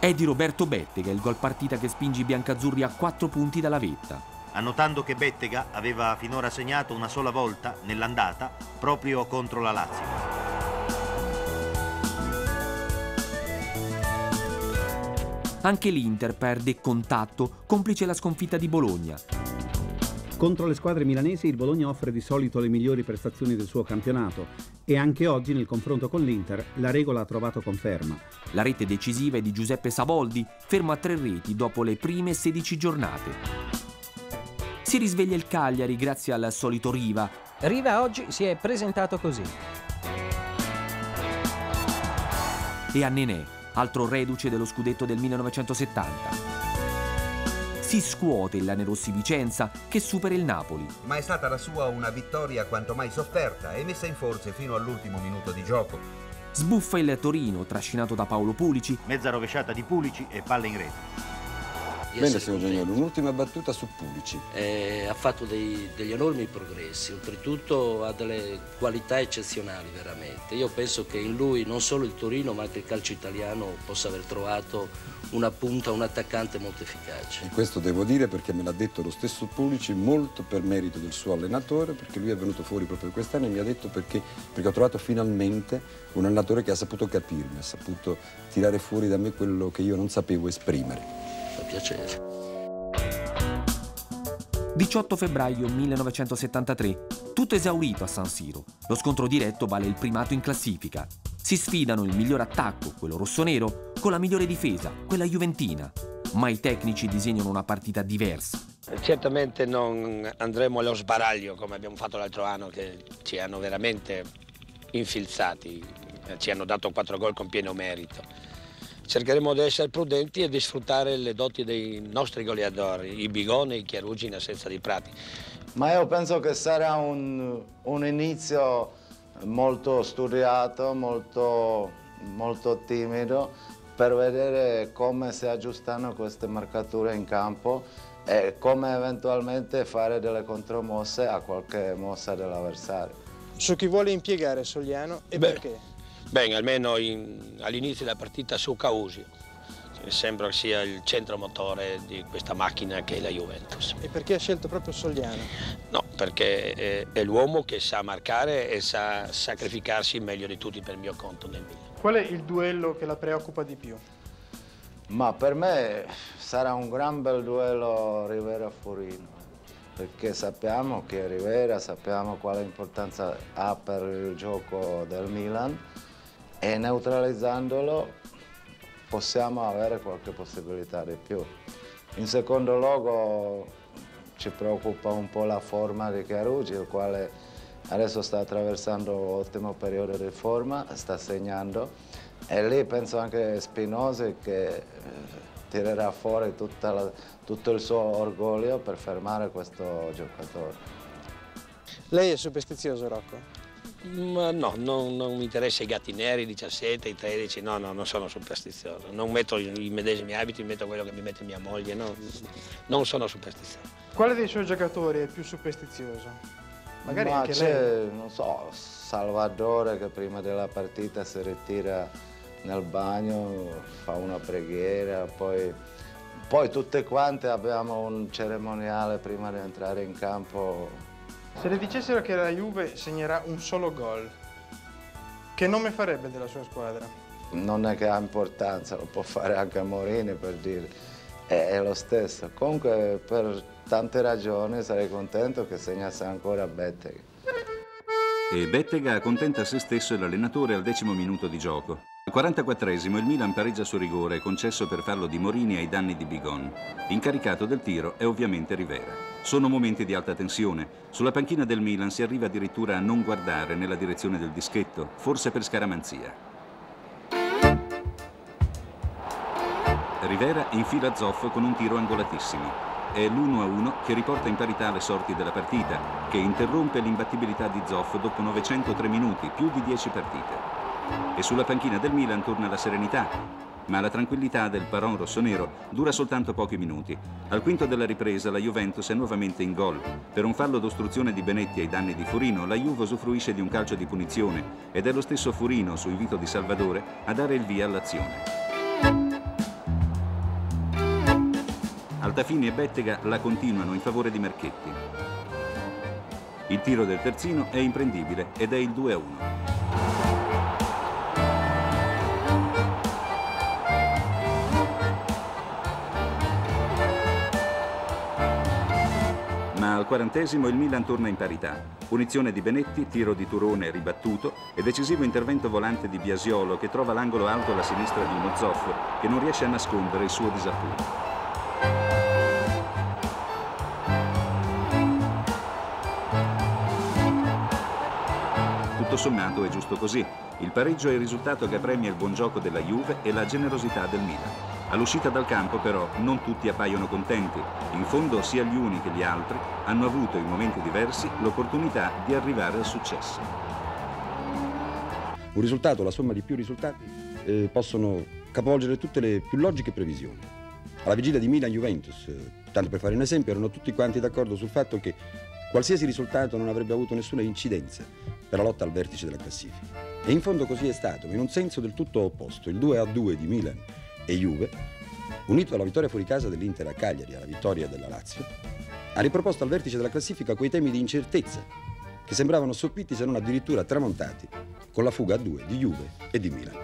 È di Roberto Bettega il gol partita che spinge i biancazzurri a 4 punti dalla vetta. Annotando che Bettega aveva finora segnato una sola volta nell'andata proprio contro la Lazio. Anche l'Inter perde contatto, complice la sconfitta di Bologna. Contro le squadre milanesi il Bologna offre di solito le migliori prestazioni del suo campionato e anche oggi nel confronto con l'Inter la regola ha trovato conferma. La rete decisiva è di Giuseppe Saboldi, fermo a 3 reti dopo le prime 16 giornate. Si risveglia il Cagliari grazie al solito Riva. Riva oggi si è presentato così. E a Nenè, altro reduce dello scudetto del 1970. Si scuote il Lanerossi Vicenza, che supera il Napoli. Ma è stata la sua una vittoria quanto mai sofferta e messa in forze fino all'ultimo minuto di gioco. Sbuffa il Torino, trascinato da Paolo Pulici. Mezza rovesciata di Pulici e palla in rete. di Bene, signor Giagnoni, un'ultima battuta su Pulici. Ha fatto degli enormi progressi, oltretutto ha delle qualità eccezionali veramente. Io penso che in lui non solo il Torino ma anche il calcio italiano possa aver trovato una punta, un attaccante molto efficace. E questo devo dire perché me l'ha detto lo stesso Pulici, molto per merito del suo allenatore, perché lui è venuto fuori proprio quest'anno e mi ha detto perché ho trovato finalmente un allenatore che ha saputo capirmi, ha saputo tirare fuori da me quello che io non sapevo esprimere. Fa piacere. 18 febbraio 1973, tutto esaurito a San Siro. Lo scontro diretto vale il primato in classifica. Si sfidano il miglior attacco, quello rossonero, con la migliore difesa, quella juventina. Ma i tecnici disegnano una partita diversa. Certamente non andremo allo sbaraglio come abbiamo fatto l'altro anno, che ci hanno veramente infilzati, ci hanno dato 4 gol con pieno merito. Cercheremo di essere prudenti e di sfruttare le doti dei nostri goleadori, i Bigon e i Chiarugi in assenza di Prati. Ma io penso che sarà un inizio molto studiato, molto timido, per vedere come si aggiustano queste marcature in campo e come eventualmente fare delle contromosse a qualche mossa dell'avversario. Su chi vuole impiegare Sogliano e perché? Beh, almeno all'inizio della partita su Causi, sembra che sia il centro motore di questa macchina che è la Juventus. E perché ha scelto proprio Sogliano? No, perché è l'uomo che sa marcare e sa sacrificarsi meglio di tutti per il mio conto nel Milan. Qual è il duello che la preoccupa di più? Ma per me sarà un gran bel duello Rivera-Forino, perché sappiamo che Rivera, sappiamo quale importanza ha per il gioco del Milan, e neutralizzandolo possiamo avere qualche possibilità di più. In secondo luogo ci preoccupa un po' la forma di Chiarugi, il quale adesso sta attraversando un ottimo periodo di forma, sta segnando, e lì penso anche Spinosi che tirerà fuori tutto il suo orgoglio per fermare questo giocatore. Lei è superstizioso, Rocco? Ma no, non mi interessa i gatti neri, i 17, i 13, no, non sono superstizioso. Non metto i medesimi abiti, metto quello che mi mette mia moglie, no, non sono superstizioso. Quale dei suoi giocatori è più superstizioso? Magari ma anche lei. Non so, Salvatore che prima della partita si ritira nel bagno, fa una preghiera, poi tutte quante abbiamo un cerimoniale prima di entrare in campo. Se le dicessero che la Juve segnerà un solo gol, che nome farebbe della sua squadra? Non è che ha importanza, lo può fare anche Morini, per dire, è lo stesso. Comunque per tante ragioni sarei contento che segnasse ancora Bettega. E Bettega accontenta se stesso e l'allenatore al 10° minuto di gioco. Al 44esimo il Milan pareggia su rigore, concesso per fallo di Morini ai danni di Bigon. Incaricato del tiro è ovviamente Rivera. Sono momenti di alta tensione. Sulla panchina del Milan si arriva addirittura a non guardare nella direzione del dischetto, forse per scaramanzia. Rivera infila Zoff con un tiro angolatissimo. È l'1-1 che riporta in parità le sorti della partita, che interrompe l'imbattibilità di Zoff dopo 903 minuti, più di 10 partite. E sulla panchina del Milan torna la serenità, ma la tranquillità del Paron rossonero dura soltanto pochi minuti. Al quinto della ripresa la Juventus è nuovamente in gol. Per un fallo d'ostruzione di Benetti ai danni di Furino, la Juve usufruisce di un calcio di punizione ed è lo stesso Furino, su invito di Salvatore, a dare il via all'azione. Altafini e Bettega la continuano in favore di Marchetti. Il tiro del terzino è imprendibile ed è il 2-1. Al 40esimo il Milan torna in parità. Punizione di Benetti, tiro di Turone ribattuto e decisivo intervento volante di Biasiolo che trova l'angolo alto alla sinistra di Dino Zoff che non riesce a nascondere il suo disappunto. Tutto sommato è giusto così. Il pareggio è il risultato che premia il buon gioco della Juve e la generosità del Milan. All'uscita dal campo però non tutti appaiono contenti. In fondo sia gli uni che gli altri hanno avuto in momenti diversi l'opportunità di arrivare al successo. Un risultato, la somma di più risultati, possono capovolgere tutte le più logiche previsioni. alla vigilia di Milan-Juventus, tanto per fare un esempio, erano tutti quanti d'accordo sul fatto che qualsiasi risultato non avrebbe avuto nessuna incidenza per la lotta al vertice della classifica. E in fondo così è stato, in un senso del tutto opposto. Il 2-2 di Milan e Juve, unito alla vittoria fuori casa dell'Inter a Cagliari, alla vittoria della Lazio, ha riproposto al vertice della classifica quei temi di incertezza che sembravano sopiti, se non addirittura tramontati, con la fuga a 2 di Juve e di Milan.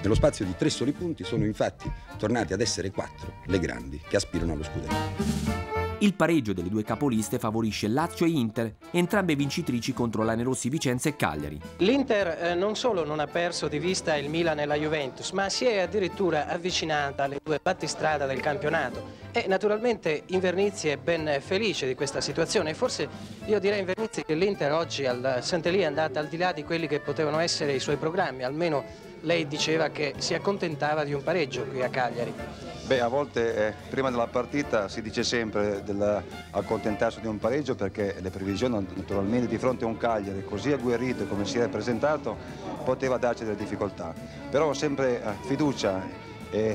Nello spazio di 3 soli punti sono infatti tornati ad essere 4 le grandi che aspirano allo scudetto. Il pareggio delle due capoliste favorisce Lazio e Inter, entrambe vincitrici contro l'anerossi Vicenza e Cagliari. L'Inter non solo non ha perso di vista il Milan e la Juventus, ma si è addirittura avvicinata alle due battistrada del campionato. E naturalmente Invernizzi è ben felice di questa situazione. Forse io direi, Invernizzi, che l'Inter oggi al Sant'Elì è andata al di là di quelli che potevano essere i suoi programmi. Almeno lei diceva che si accontentava di un pareggio qui a Cagliari. Beh, a volte prima della partita si dice sempre dell'accontentarsi di un pareggio, perché le previsioni naturalmente di fronte a un Cagliari così agguerrito come si è presentato poteva darci delle difficoltà. Però ho sempre fiducia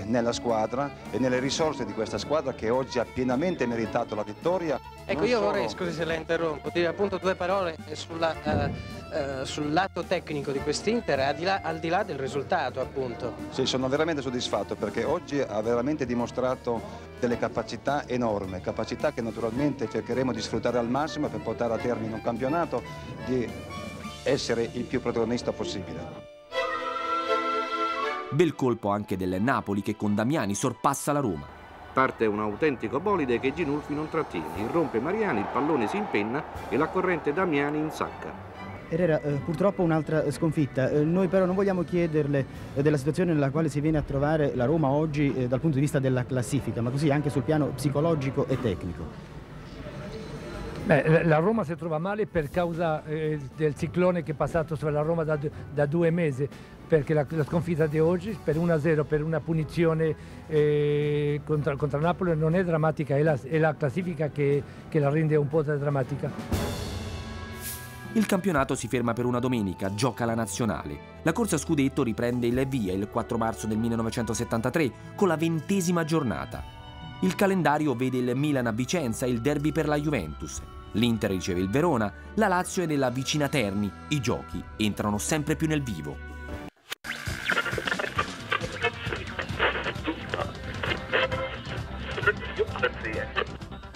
nella squadra e nelle risorse di questa squadra, che oggi ha pienamente meritato la vittoria. Ecco, io vorrei, scusi se la interrompo, dire appunto due parole sul lato tecnico di quest'Inter, al di là del risultato appunto. Sì, sono veramente soddisfatto, perché oggi ha veramente dimostrato delle capacità enormi, capacità che naturalmente cercheremo di sfruttare al massimo per portare a termine un campionato, di essere il più protagonista possibile. Bel colpo anche del Napoli, che con Damiani sorpassa la Roma. Parte un autentico bolide che Ginulfi non trattiene, irrompe Mariani, il pallone si impenna e la corrente Damiani insacca. Herrera, purtroppo un'altra sconfitta. Noi però non vogliamo chiederle della situazione nella quale si viene a trovare la Roma oggi dal punto di vista della classifica, ma così anche sul piano psicologico e tecnico. Beh, la Roma si trova male per causa del ciclone che è passato sopra la Roma da 2 mesi, perché la sconfitta di oggi per 1-0, per una punizione contro Napoli, non è drammatica, è la classifica che la rende un po' drammatica. Il campionato si ferma per una domenica, gioca la nazionale. La corsa a scudetto riprende il via il 4 marzo del 1973 con la 20ª giornata. Il calendario vede il Milan a Vicenza, il derby per la Juventus. L'Inter riceve il Verona, la Lazio è nella vicina Terni. I giochi entrano sempre più nel vivo.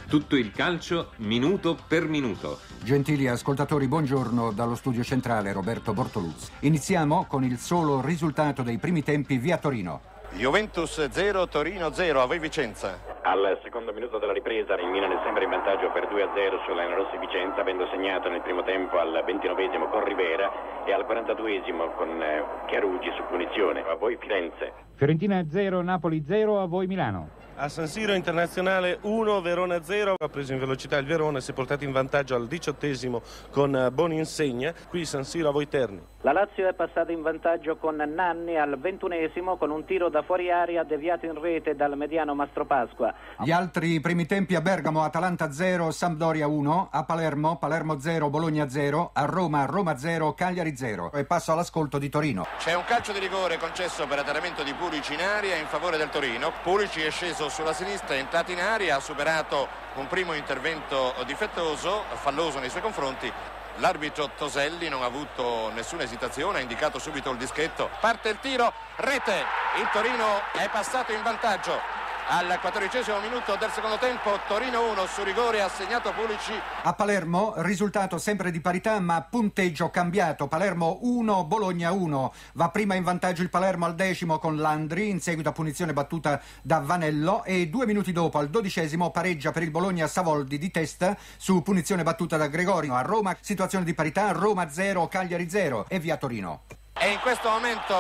Tutto il calcio, minuto per minuto. Gentili ascoltatori, buongiorno dallo studio centrale Roberto Bortoluzzi. Iniziamo con il solo risultato dei primi tempi via Torino. Juventus 0, Torino 0, a voi Vicenza. Al secondo minuto della ripresa il Milan è sempre in vantaggio per 2-0 sulla Nerossi Vicenza, avendo segnato nel primo tempo al 29esimo con Rivera e al 42esimo con Chiarugi su punizione. A voi Firenze. Fiorentina 0, Napoli 0, a voi Milano. A San Siro Internazionale 1, Verona 0, ha preso in velocità il Verona e si è portato in vantaggio al 18esimo con Boninsegna. Qui San Siro, a voi Terni. La Lazio è passata in vantaggio con Nanni al 21esimo con un tiro da fuori aria deviato in rete dal mediano Mastropasqua. Gli altri primi tempi a Bergamo, Atalanta 0, Sampdoria 1, a Palermo, Palermo 0, Bologna 0, a Roma, Roma 0, Cagliari 0. E passo all'ascolto di Torino. C'è un calcio di rigore concesso per aderamento di Pulici in aria in favore del Torino. Pulici è sceso sulla sinistra, è entrato in aria, ha superato un primo intervento difettoso, falloso nei suoi confronti. L'arbitro Toselli non ha avuto nessuna esitazione, ha indicato subito il dischetto. Parte il tiro, rete, il Torino è passato in vantaggio al 14esimo minuto del secondo tempo. Torino 1, su rigore ha segnato Pulici. A Palermo risultato sempre di parità, ma punteggio cambiato. Palermo 1, Bologna 1. Va prima in vantaggio il Palermo al 10° con Landri, in seguito a punizione battuta da Vanello, e 2 minuti dopo al 12° pareggia per il Bologna Savoldi di testa su punizione battuta da Gregori. A Roma situazione di parità, Roma 0, Cagliari 0 e via Torino. E in questo momento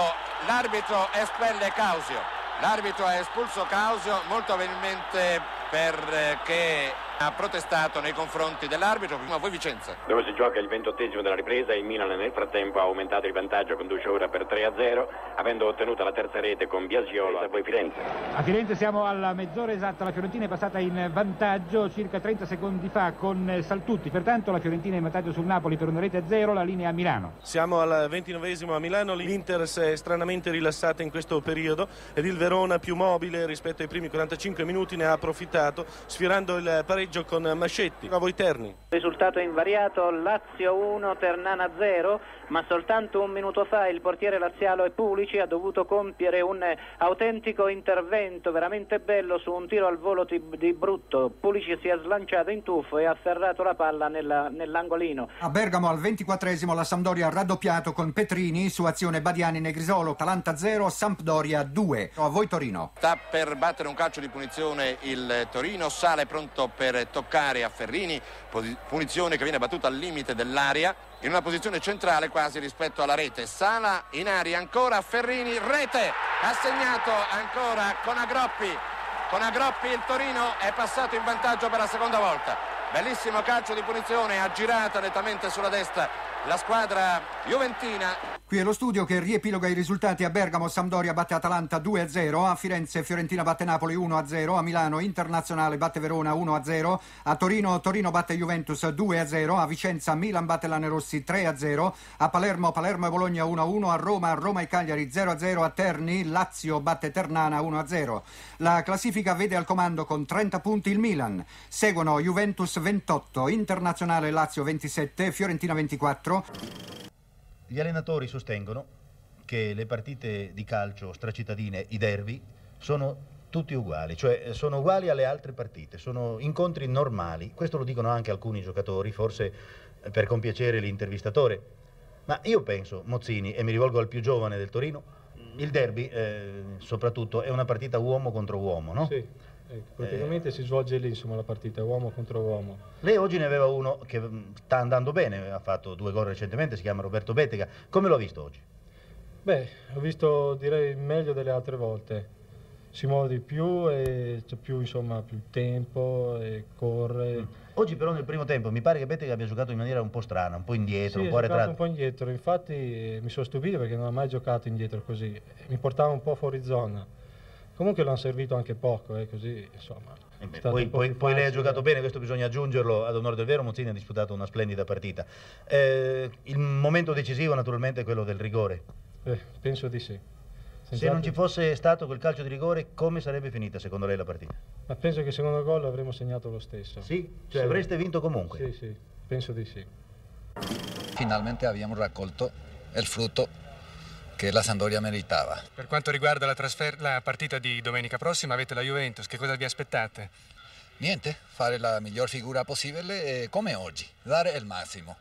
l'arbitro espelle Causio. L'arbitro ha espulso Causio, molto probabilmente perché Ha protestato nei confronti dell'arbitro. Ma voi Vicenza? Dove si gioca il 28° della ripresa, il Milan nel frattempo ha aumentato il vantaggio con 2 ore per 3-0, avendo ottenuto la terza rete con Biasiolo. A voi Firenze. A Firenze siamo alla mezz'ora esatta, la Fiorentina è passata in vantaggio circa 30 secondi fa con Saltutti, pertanto la Fiorentina è in vantaggio sul Napoli per 1-0, la linea a Milano. Siamo al 29° a Milano, l'Inter si è stranamente rilassata in questo periodo ed il Verona, più mobile rispetto ai primi 45 minuti, ne ha approfittato sfiorando il pareggio con Mascetti. A voi Terni. Risultato invariato, Lazio 1 Ternana 0, ma soltanto un minuto fa il portiere laziale Pulici ha dovuto compiere un autentico intervento veramente bello su un tiro al volo di Brutto. Pulici si è slanciato in tuffo e ha afferrato la palla nell'angolino. A Bergamo al 24° la Sampdoria ha raddoppiato con Petrini su azione Badiani-Negrisolo. Atalanta 0 Sampdoria 2. A voi Torino. Sta per battere un calcio di punizione il Torino, Sale pronto per toccare a Ferrini, punizione che viene battuta al limite dell'area in una posizione centrale quasi rispetto alla rete. Sala in aria ancora, Ferrini, rete, ha segnato ancora Conagroppi. Il Torino è passato in vantaggio per la seconda volta. Bellissimo calcio di punizione, ha girato nettamente sulla destra la squadra juventina. Qui è lo studio che riepiloga i risultati. A Bergamo Sampdoria batte Atalanta 2-0, a Firenze Fiorentina batte Napoli 1-0, a Milano Internazionale batte Verona 1-0, a Torino Torino batte Juventus 2-0, a Vicenza Milan batte Lanerossi 3-0, a Palermo Palermo e Bologna 1-1, a Roma Roma e Cagliari 0-0, a Terni Lazio batte Ternana 1-0. La classifica vede al comando con 30 punti il Milan, seguono Juventus 28, Internazionale Lazio 27, Fiorentina 24. Gli allenatori sostengono che le partite di calcio stracittadine, i derby, sono tutti uguali, cioè sono uguali alle altre partite, sono incontri normali. Questo lo dicono anche alcuni giocatori, forse per compiacere l'intervistatore. Ma io penso, Mozzini, e mi rivolgo al più giovane del Torino, il derby soprattutto è una partita uomo contro uomo, no? Sì. Praticamente si svolge lì, insomma, la partita uomo contro uomo. Lei oggi ne aveva uno che sta andando bene, ha fatto 2 gol recentemente, si chiama Roberto Bettega. Come l'ho visto oggi? Beh, ho visto direi meglio delle altre volte. Si muove di più e c'è più, insomma, più tempo e corre. Oggi però nel primo tempo mi pare che Bettega abbia giocato in maniera un po' strana, un po' indietro, sì, un po' arretrato. Un po' indietro, infatti mi sono stupito perché non ha mai giocato indietro così. Mi portava un po' fuori zona. Comunque l'hanno servito anche poco, così insomma. Beh, poi lei ha giocato bene, questo bisogna aggiungerlo ad onore del vero. Mozzini ha disputato una splendida partita. Il momento decisivo naturalmente è quello del rigore. Penso di sì. Se non ci fosse stato quel calcio di rigore, come sarebbe finita secondo lei la partita? Ma penso che secondo gol avremmo segnato lo stesso. Sì? Cioè sì. Avreste vinto comunque? Sì, sì, penso di sì. Finalmente abbiamo raccolto il frutto che la Sampdoria meritava. Per quanto riguarda la partita di domenica prossima, avete la Juventus, che cosa vi aspettate? Niente, fare la miglior figura possibile, come oggi, dare il massimo.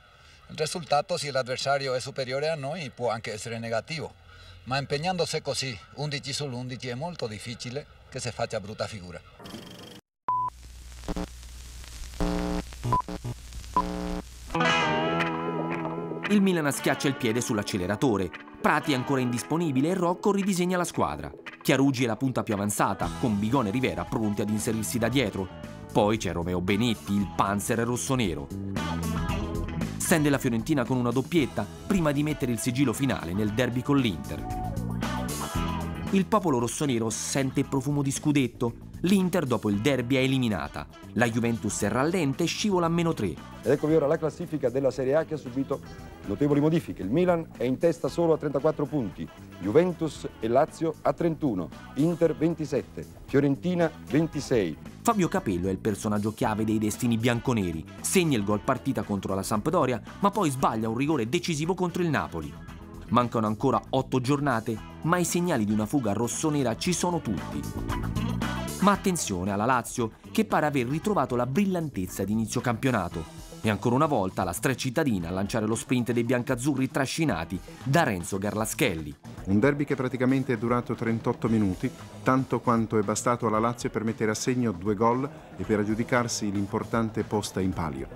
Il risultato, se l'avversario è superiore a noi, può anche essere negativo, ma impegnandosi così 11 sull'11 è molto difficile che si faccia brutta figura. Il Milan schiaccia il piede sull'acceleratore. Prati è ancora indisponibile e Rocco ridisegna la squadra. Chiarugi è la punta più avanzata, con Bigon e Rivera pronti ad inserirsi da dietro. Poi c'è Romeo Benetti, il panzer rossonero. Stende la Fiorentina con una doppietta, prima di mettere il sigillo finale nel derby con l'Inter. Il popolo rossonero sente profumo di scudetto. L'Inter dopo il derby è eliminata. La Juventus è rallente e scivola a -3. Ed eccovi ora la classifica della Serie A che ha subito notevoli modifiche. Il Milan è in testa solo a 34 punti, Juventus e Lazio a 31, Inter 27, Fiorentina 26. Fabio Capello è il personaggio chiave dei destini bianconeri. Segna il gol partita contro la Sampdoria, ma poi sbaglia un rigore decisivo contro il Napoli. Mancano ancora 8 giornate, ma i segnali di una fuga rossonera ci sono tutti. Ma attenzione alla Lazio, che pare aver ritrovato la brillantezza di inizio campionato. E ancora una volta la stracittadina a lanciare lo sprint dei biancazzurri trascinati da Renzo Garlaschelli. Un derby che praticamente è durato 38 minuti, tanto quanto è bastato alla Lazio per mettere a segno 2 gol e per aggiudicarsi l'importante posta in palio.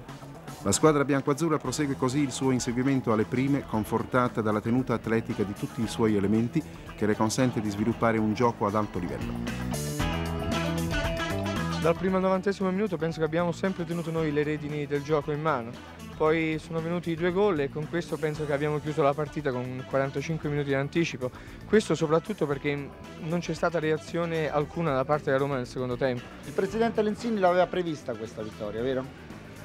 La squadra biancoazzurra prosegue così il suo inseguimento alle prime, confortata dalla tenuta atletica di tutti i suoi elementi, che le consente di sviluppare un gioco ad alto livello. Dal primo al 90° minuto penso che abbiamo sempre tenuto noi le redini del gioco in mano. Poi sono venuti i due gol e con questo penso che abbiamo chiuso la partita con 45 minuti di anticipo. Questo soprattutto perché non c'è stata reazione alcuna da parte della Roma nel secondo tempo. Il presidente Lenzini l'aveva prevista questa vittoria, vero?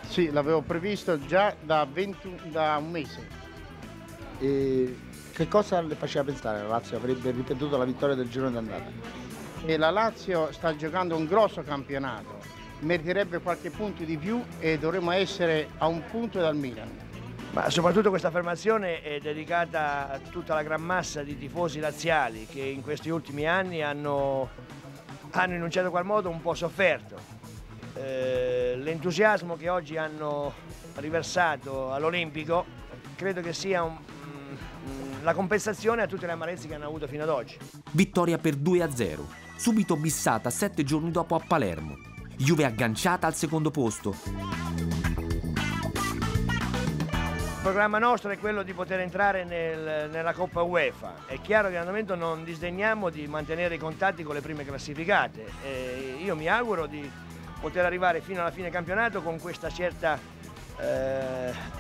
Sì, l'avevo prevista già da un mese. E che cosa le faceva pensare la Lazio avrebbe ripetuto la vittoria del girone d'andata? E la Lazio sta giocando un grosso campionato, meriterebbe qualche punto di più e dovremmo essere a un punto dal Milan. Ma soprattutto questa affermazione è dedicata a tutta la gran massa di tifosi laziali che in questi ultimi anni hanno in un certo qual modo un po' sofferto. L'entusiasmo che oggi hanno riversato all'Olimpico credo che sia la compensazione a tutte le amarezze che hanno avuto fino ad oggi. Vittoria per 2-0, subito bissata 7 giorni dopo a Palermo. Juve agganciata al secondo posto. Il programma nostro è quello di poter entrare nella Coppa UEFA. È chiaro che al momento non disdegniamo di mantenere i contatti con le prime classificate. E io mi auguro di poter arrivare fino alla fine campionato con questa certa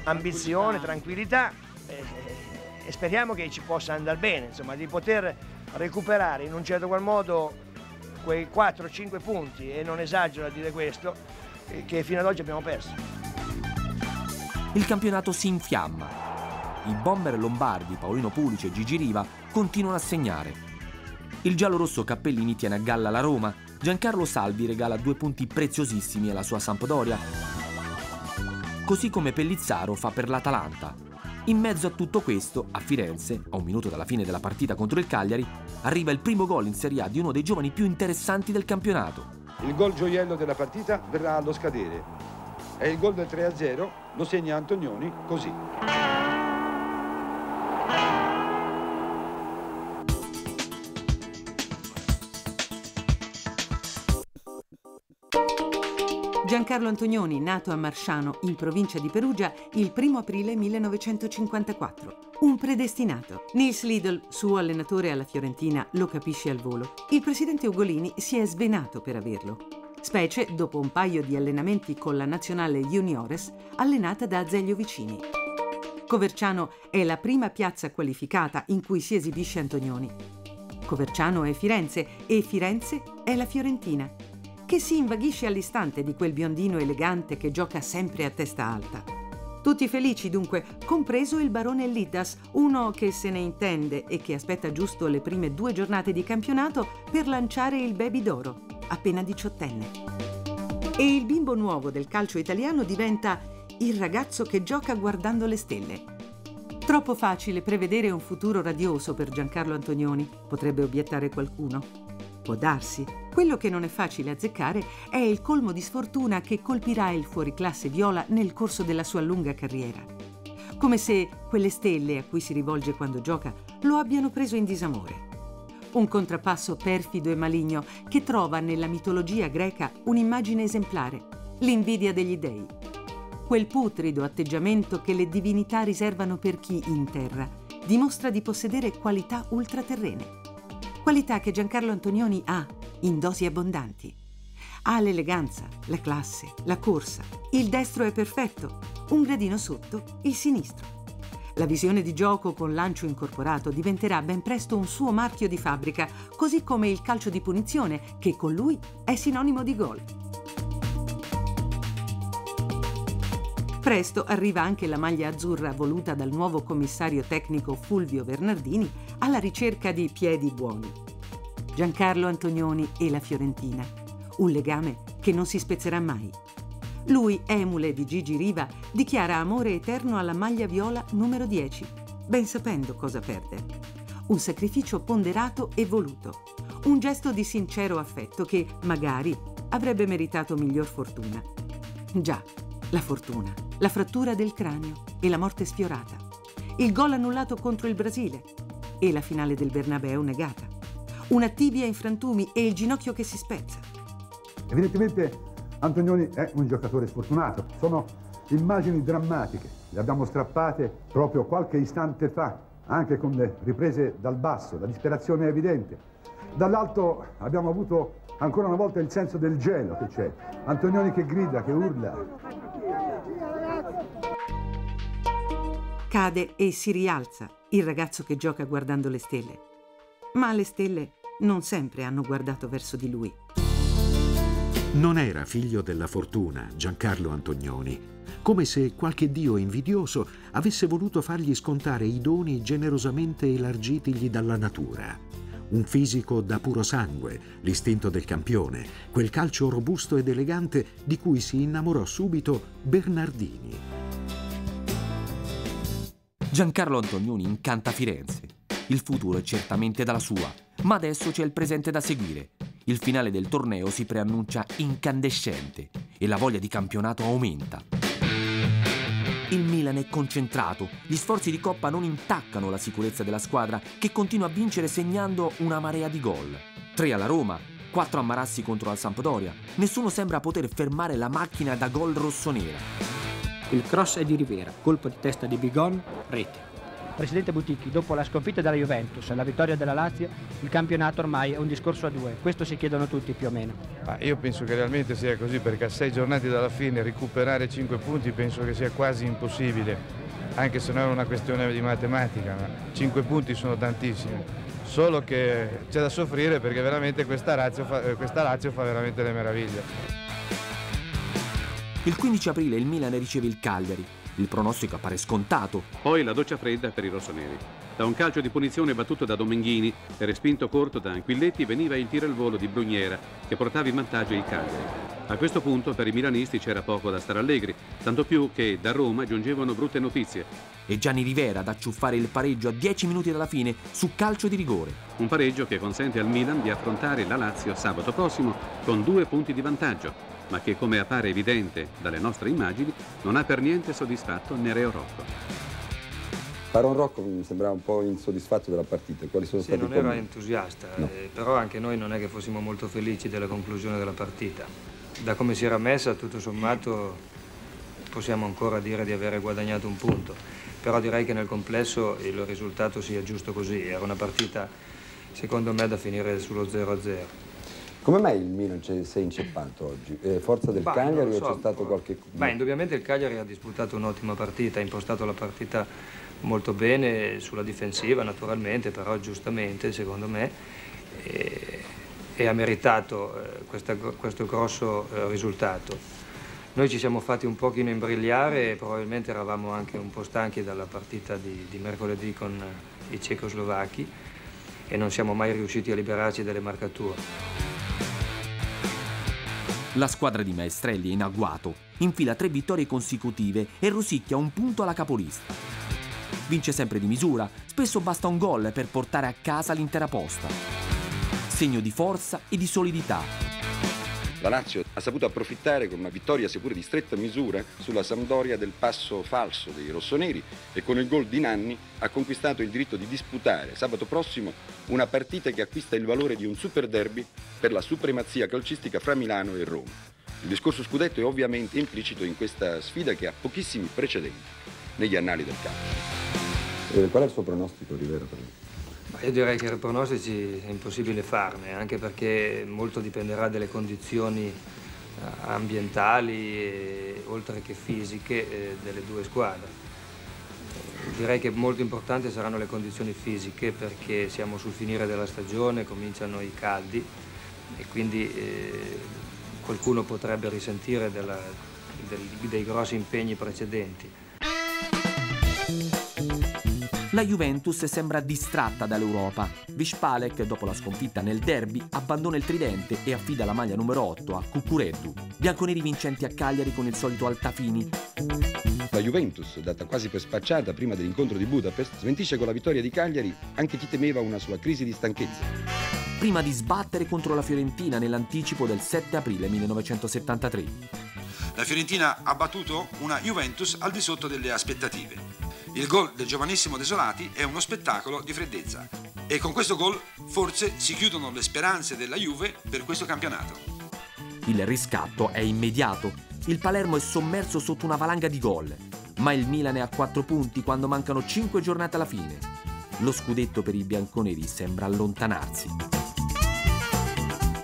ambizione, tranquillità. E speriamo che ci possa andare bene, insomma, di poter recuperare in un certo qual modo quei 4-5 punti, e non esagero a dire questo, che fino ad oggi abbiamo perso. Il campionato si infiamma. I bomber lombardi Paolino Pulici e Gigi Riva continuano a segnare. Il giallorosso Cappellini tiene a galla la Roma. Giancarlo Salvi regala 2 punti preziosissimi alla sua Sampdoria, così come Pellizzaro fa per l'Atalanta. In mezzo a tutto questo, a Firenze, a 1 minuto dalla fine della partita contro il Cagliari, arriva il primo gol in Serie A di uno dei giovani più interessanti del campionato. Il gol gioiello della partita verrà allo scadere. È il gol del 3-0, lo segna Antognoni così. Giancarlo Antognoni, nato a Marsciano, in provincia di Perugia, il 1 aprile 1954. Un predestinato. Nils Lidl, suo allenatore alla Fiorentina, lo capisce al volo. Il presidente Ugolini si è svenato per averlo. Specie dopo un paio di allenamenti con la nazionale juniores, allenata da Azeglio Vicini. Coverciano è la prima piazza qualificata in cui si esibisce Antognoni. Coverciano è Firenze e Firenze è la Fiorentina, che si invaghisce all'istante di quel biondino elegante che gioca sempre a testa alta. Tutti felici dunque, compreso il barone Lidas, uno che se ne intende e che aspetta giusto le prime 2 giornate di campionato per lanciare il baby d'oro, appena 18enne. E il bimbo nuovo del calcio italiano diventa il ragazzo che gioca guardando le stelle. Troppo facile prevedere un futuro radioso per Giancarlo Antognoni, potrebbe obiettare qualcuno. Può darsi. Quello che non è facile azzeccare è il colmo di sfortuna che colpirà il fuoriclasse viola nel corso della sua lunga carriera. Come se quelle stelle a cui si rivolge quando gioca lo abbiano preso in disamore. Un contrappasso perfido e maligno che trova nella mitologia greca un'immagine esemplare, l'invidia degli dei. Quel putrido atteggiamento che le divinità riservano per chi, in terra, dimostra di possedere qualità ultraterrene. Qualità che Giancarlo Antognoni ha, in dosi abbondanti. Ha l'eleganza, la classe, la corsa. Il destro è perfetto, un gradino sotto il sinistro. La visione di gioco con lancio incorporato diventerà ben presto un suo marchio di fabbrica, così come il calcio di punizione, che con lui è sinonimo di gol. Presto arriva anche la maglia azzurra voluta dal nuovo commissario tecnico Fulvio Bernardini alla ricerca di piedi buoni. Giancarlo Antognoni e la Fiorentina, un legame che non si spezzerà mai. Lui, emule di Gigi Riva, dichiara amore eterno alla maglia viola numero 10, ben sapendo cosa perde. Un sacrificio ponderato e voluto, un gesto di sincero affetto che, magari, avrebbe meritato miglior fortuna. Già, la fortuna. La frattura del cranio e la morte sfiorata, il gol annullato contro il Brasile e la finale del Bernabeu negata, una tibia in frantumi e il ginocchio che si spezza. Evidentemente Antognoni è un giocatore sfortunato, sono immagini drammatiche, le abbiamo strappate proprio qualche istante fa, anche con le riprese dal basso, la disperazione è evidente. Dall'alto abbiamo avuto ancora una volta il senso del gelo che c'è. Antognoni che grida, che urla. Cade e si rialza il ragazzo che gioca guardando le stelle. Ma le stelle non sempre hanno guardato verso di lui. Non era figlio della fortuna Giancarlo Antognoni, come se qualche dio invidioso avesse voluto fargli scontare i doni generosamente elargitigli dalla natura. Un fisico da puro sangue, l'istinto del campione, quel calcio robusto ed elegante di cui si innamorò subito Bernardini. Giancarlo Antognoni incanta Firenze. Il futuro è certamente dalla sua, ma adesso c'è il presente da seguire. Il finale del torneo si preannuncia incandescente e la voglia di campionato aumenta. Il Milan è concentrato, gli sforzi di Coppa non intaccano la sicurezza della squadra che continua a vincere segnando una marea di gol. 3 alla Roma, 4 a Marassi contro la Sampdoria. Nessuno sembra poter fermare la macchina da gol rossonera. Il cross è di Rivera, colpo di testa di Bigon, rete. Presidente Buticchi, dopo la sconfitta della Juventus e la vittoria della Lazio, il campionato ormai è un discorso a due, questo si chiedono tutti più o meno. Ma io penso che realmente sia così, perché a 6 giornate dalla fine recuperare 5 punti penso che sia quasi impossibile, anche se non è una questione di matematica, ma 5 punti sono tantissimi, solo che c'è da soffrire perché veramente questa Lazio fa veramente le meraviglie. Il 15 aprile il Milan riceve il Cagliari. Il pronostico appare scontato. Poi la doccia fredda per i rossoneri. Da un calcio di punizione battuto da Domenghini e respinto corto da Anquilletti veniva il tiro al volo di Bruniera che portava in vantaggio il Cagliari. A questo punto per i milanisti c'era poco da stare allegri, tanto più che da Roma giungevano brutte notizie. E Gianni Rivera ad acciuffare il pareggio a 10 minuti dalla fine su calcio di rigore. Un pareggio che consente al Milan di affrontare la Lazio sabato prossimo con 2 punti di vantaggio, ma che, come appare evidente dalle nostre immagini, non ha per niente soddisfatto Nereo Rocco. Baron Rocco mi sembrava un po' insoddisfatto della partita. Quali sono stati i commenti? Non era entusiasta, no. Però anche noi non è che fossimo molto felici della conclusione della partita. Da come si era messa, tutto sommato, possiamo ancora dire di aver guadagnato un punto. Però direi che nel complesso il risultato sia giusto così. Era una partita, secondo me, da finire sullo 0-0. Come mai il Milan si è inceppato oggi? Forza del Cagliari o c'è stato qualche... Beh, indubbiamente il Cagliari ha disputato un'ottima partita, ha impostato la partita molto bene sulla difensiva naturalmente, però giustamente secondo me e ha meritato questo grosso risultato. Noi ci siamo fatti un pochino imbrigliare e probabilmente eravamo anche un po' stanchi dalla partita di mercoledì con i cecoslovacchi e non siamo mai riusciti a liberarci dalle marcature. La squadra di Maestrelli è in agguato, infila 3 vittorie consecutive e rosicchia un punto alla capolista. Vince sempre di misura, spesso basta un gol per portare a casa l'intera posta. Segno di forza e di solidità. La Lazio ha saputo approfittare con una vittoria seppure di stretta misura sulla Sampdoria del passo falso dei rossoneri e con il gol di Nanni ha conquistato il diritto di disputare sabato prossimo una partita che acquista il valore di un super derby per la supremazia calcistica fra Milano e Roma. Il discorso scudetto è ovviamente implicito in questa sfida che ha pochissimi precedenti negli annali del calcio. Qual è il suo pronostico, Rivera? Ma io direi che i pronostici è impossibile farne, anche perché molto dipenderà dalle condizioni ambientali, oltre che fisiche, delle due squadre. Direi che molto importanti saranno le condizioni fisiche perché siamo sul finire della stagione, cominciano i caldi e quindi qualcuno potrebbe risentire dei grossi impegni precedenti. La Juventus sembra distratta dall'Europa. Vyšpálek, dopo la sconfitta nel derby, abbandona il tridente e affida la maglia numero 8 a Cucureddu. Bianconeri vincenti a Cagliari con il solito Altafini. La Juventus, data quasi per spacciata prima dell'incontro di Budapest, smentisce con la vittoria di Cagliari anche chi temeva una sua crisi di stanchezza. Prima di sbattere contro la Fiorentina nell'anticipo del 7 aprile 1973. La Fiorentina ha battuto una Juventus al di sotto delle aspettative. Il gol del giovanissimo Desolati è uno spettacolo di freddezza e con questo gol forse si chiudono le speranze della Juve per questo campionato. Il riscatto è immediato, il Palermo è sommerso sotto una valanga di gol, ma il Milan è a 4 punti quando mancano 5 giornate alla fine. Lo scudetto per i bianconeri sembra allontanarsi.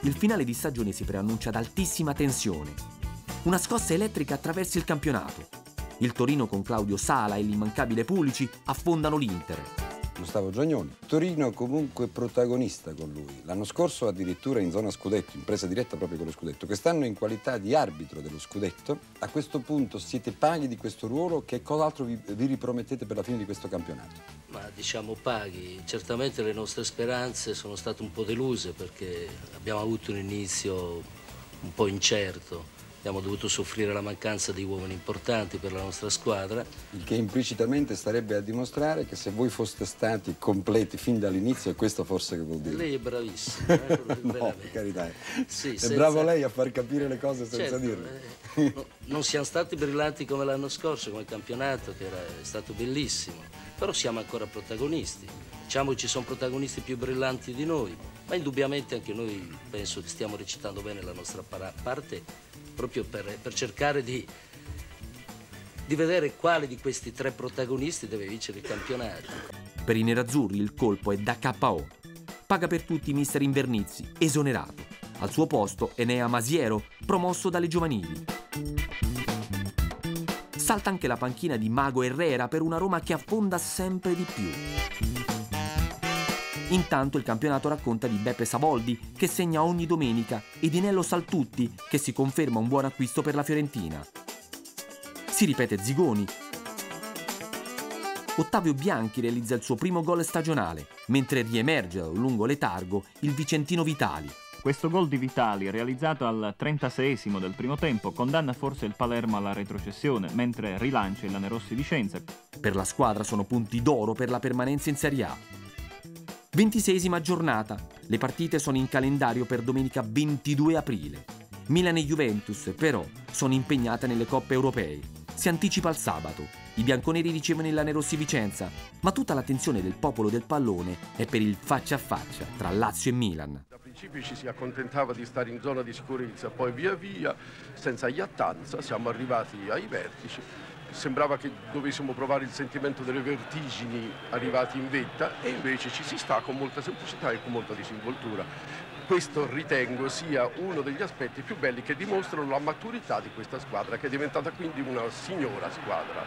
Il finale di stagione si preannuncia ad altissima tensione. Una scossa elettrica attraversa il campionato. Il Torino con Claudio Sala e l'immancabile Pulici affondano l'Inter. Gustavo Giagnoni. Torino comunque protagonista con lui. L'anno scorso addirittura in zona scudetto, in presa diretta proprio con lo scudetto. Quest'anno in qualità di arbitro dello scudetto. A questo punto siete paghi di questo ruolo, che cos'altro vi ripromettete per la fine di questo campionato? Ma diciamo paghi, certamente le nostre speranze sono state un po' deluse perché abbiamo avuto un inizio un po' incerto. Abbiamo dovuto soffrire la mancanza di uomini importanti per la nostra squadra. Il che implicitamente starebbe a dimostrare che se voi foste stati completi fin dall'inizio, è questo forse che vuol dire. Lei è bravissima, no, carità. Sì, è senza... bravo lei a far capire le cose senza, certo, dirle. No, non siamo stati brillanti come l'anno scorso, come il campionato, che era stato bellissimo, però siamo ancora protagonisti. Diciamo che ci sono protagonisti più brillanti di noi, ma indubbiamente anche noi penso che stiamo recitando bene la nostra parte, proprio per cercare di vedere quale di questi tre protagonisti deve vincere il campionato. Per i nerazzurri il colpo è da KO. Paga per tutti mister Invernizzi, esonerato. Al suo posto Enea Masiero, promosso dalle giovanili. Salta anche la panchina di Mago Herrera per una Roma che affonda sempre di più. Intanto il campionato racconta di Beppe Savoldi, che segna ogni domenica, e di Nello Saltutti, che si conferma un buon acquisto per la Fiorentina. Si ripete Zigoni. Ottavio Bianchi realizza il suo primo gol stagionale, mentre riemerge lungo letargo il vicentino Vitali. Questo gol di Vitali, realizzato al 36esimo del primo tempo, condanna forse il Palermo alla retrocessione, mentre rilancia il Lanerossi di Vicenza. Per la squadra sono punti d'oro per la permanenza in Serie A. 26esima giornata, le partite sono in calendario per domenica 22 aprile. Milan e Juventus, però, sono impegnate nelle coppe europee. Si anticipa il sabato, i bianconeri ricevono il Lanerossi Vicenza, ma tutta l'attenzione del popolo del pallone è per il faccia a faccia tra Lazio e Milan. Da principio ci si accontentava di stare in zona di sicurezza, poi via via, senza iattanza, siamo arrivati ai vertici. Sembrava che dovessimo provare il sentimento delle vertigini arrivati in vetta, e invece ci si sta con molta semplicità e con molta disinvoltura. Questo ritengo sia uno degli aspetti più belli che dimostrano la maturità di questa squadra, che è diventata quindi una signora squadra.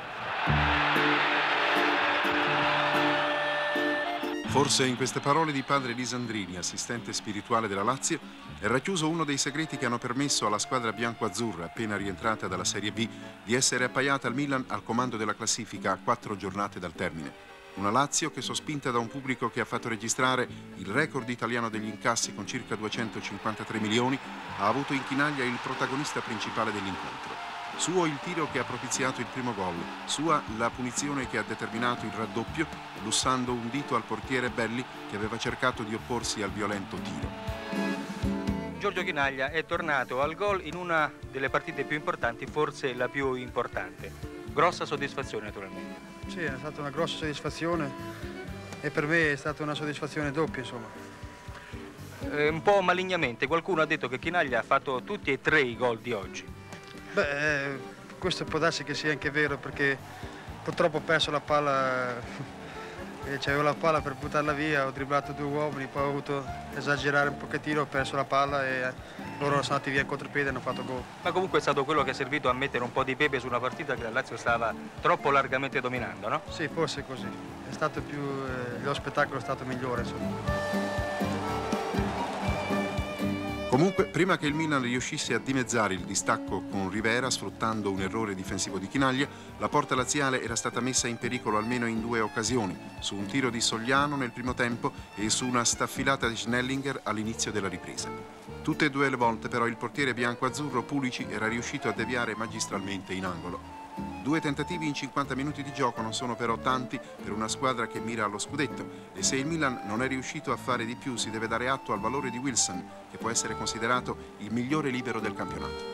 Forse in queste parole di padre Lisandrini, assistente spirituale della Lazio, è racchiuso uno dei segreti che hanno permesso alla squadra bianco-azzurra, appena rientrata dalla Serie B, di essere appaiata al Milan al comando della classifica a 4 giornate dal termine. Una Lazio che, sospinta da un pubblico che ha fatto registrare il record italiano degli incassi con circa 253 milioni, ha avuto in Chinaglia il protagonista principale dell'incontro. Suo il tiro che ha propiziato il primo gol, sua la punizione che ha determinato il raddoppio, lussando un dito al portiere Belli, che aveva cercato di opporsi al violento tiro. Giorgio Chinaglia è tornato al gol in una delle partite più importanti, forse la più importante. Grossa soddisfazione naturalmente. Sì, è stata una grossa soddisfazione, e per me è stata una soddisfazione doppia, insomma. Un po' malignamente qualcuno ha detto che Chinaglia ha fatto tutti e tre i gol di oggi. Beh, questo può darsi che sia anche vero, perché purtroppo ho perso la palla, c'avevo la palla per buttarla via, ho dribblato 2 uomini, poi ho avuto esagerare un pochettino, ho perso la palla e loro sono andati via in contropiede e hanno fatto gol. Ma comunque è stato quello che è servito a mettere un po' di pepe su una partita che la Lazio stava troppo largamente dominando, no? Sì, forse così. È stato più, lo spettacolo è stato migliore, insomma. Comunque, prima che il Milan riuscisse a dimezzare il distacco con Rivera, sfruttando un errore difensivo di Chinaglia, la porta laziale era stata messa in pericolo almeno in 2 occasioni, su un tiro di Sogliano nel primo tempo e su una staffilata di Schnellinger all'inizio della ripresa. Tutte e 2 le volte, però, il portiere bianco-azzurro Pulici era riuscito a deviare magistralmente in angolo. 2 tentativi in 50 minuti di gioco non sono però tanti per una squadra che mira allo scudetto, e se il Milan non è riuscito a fare di più si deve dare atto al valore di Wilson, che può essere considerato il migliore libero del campionato.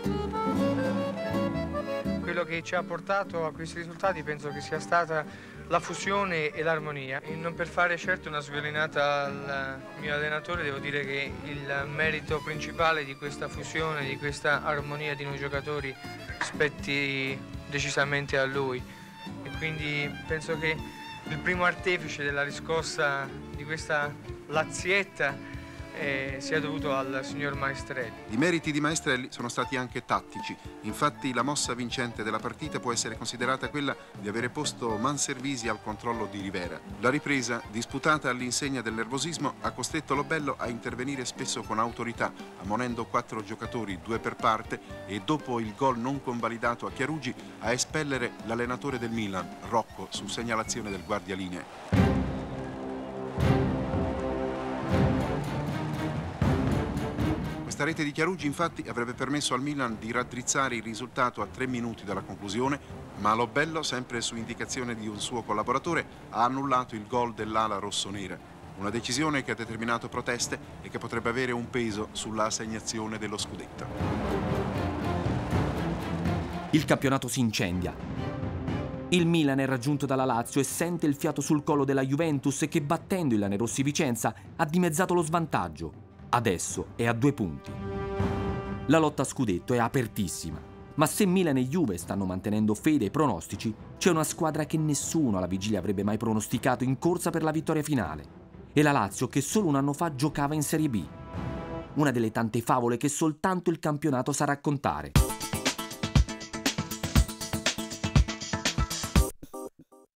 Quello che ci ha portato a questi risultati penso che sia stata la fusione e l'armonia. Non per fare certo una sviolinata al mio allenatore, devo dire che il merito principale di questa fusione, di questa armonia di noi giocatori, spetti decisamente a lui, e quindi penso che il primo artefice della riscossa di questa Lazietta sia dovuto al signor Maestrelli. I meriti di Maestrelli sono stati anche tattici, infatti la mossa vincente della partita può essere considerata quella di avere posto Manservisi al controllo di Rivera. La ripresa, disputata all'insegna del nervosismo, ha costretto Lobello a intervenire spesso con autorità, ammonendo 4 giocatori, 2 per parte, e dopo il gol non convalidato a Chiarugi a espellere l'allenatore del Milan, Rocco, su segnalazione del guardialinee. Questa rete di Chiarugi infatti avrebbe permesso al Milan di raddrizzare il risultato a 3 minuti dalla conclusione, ma Lobello, sempre su indicazione di un suo collaboratore, ha annullato il gol dell'ala rossonera. Una decisione che ha determinato proteste e che potrebbe avere un peso sulla assegnazione dello scudetto. Il campionato si incendia. Il Milan è raggiunto dalla Lazio e sente il fiato sul collo della Juventus che, battendo il Lanerossi Vicenza, ha dimezzato lo svantaggio. Adesso è a 2 punti. La lotta a scudetto è apertissima, ma se Milan e Juve stanno mantenendo fede ai pronostici, c'è una squadra che nessuno alla vigilia avrebbe mai pronosticato in corsa per la vittoria finale. E la Lazio, che solo un anno fa giocava in Serie B. Una delle tante favole che soltanto il campionato sa raccontare.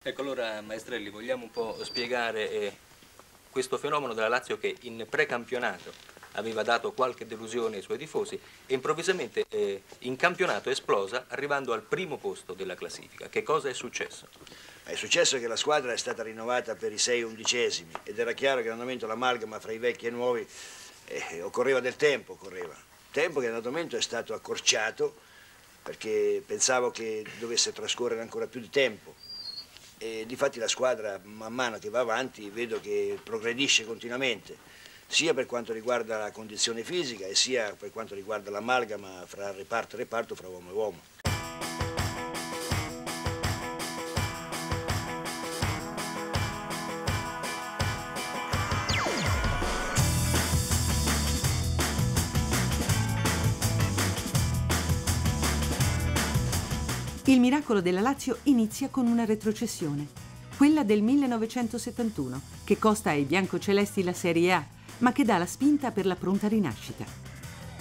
Ecco, allora Maestrelli, vogliamo un po' spiegare questo fenomeno della Lazio che in precampionato aveva dato qualche delusione ai suoi tifosi e improvvisamente in campionato è esplosa arrivando al primo posto della classifica. Che cosa è successo? È successo che la squadra è stata rinnovata per i 6/11 ed era chiaro che andamento l'amalgama fra i vecchi e i nuovi occorreva del tempo, Tempo che in un momento è stato accorciato perché pensavo che dovesse trascorrere ancora più di tempo. E difatti la squadra, man mano che va avanti, vedo che progredisce continuamente, sia per quanto riguarda la condizione fisica e sia per quanto riguarda l'amalgama fra reparto e reparto, fra uomo e uomo. Il miracolo della Lazio inizia con una retrocessione, quella del 1971, che costa ai biancocelesti la Serie A, ma che dà la spinta per la pronta rinascita.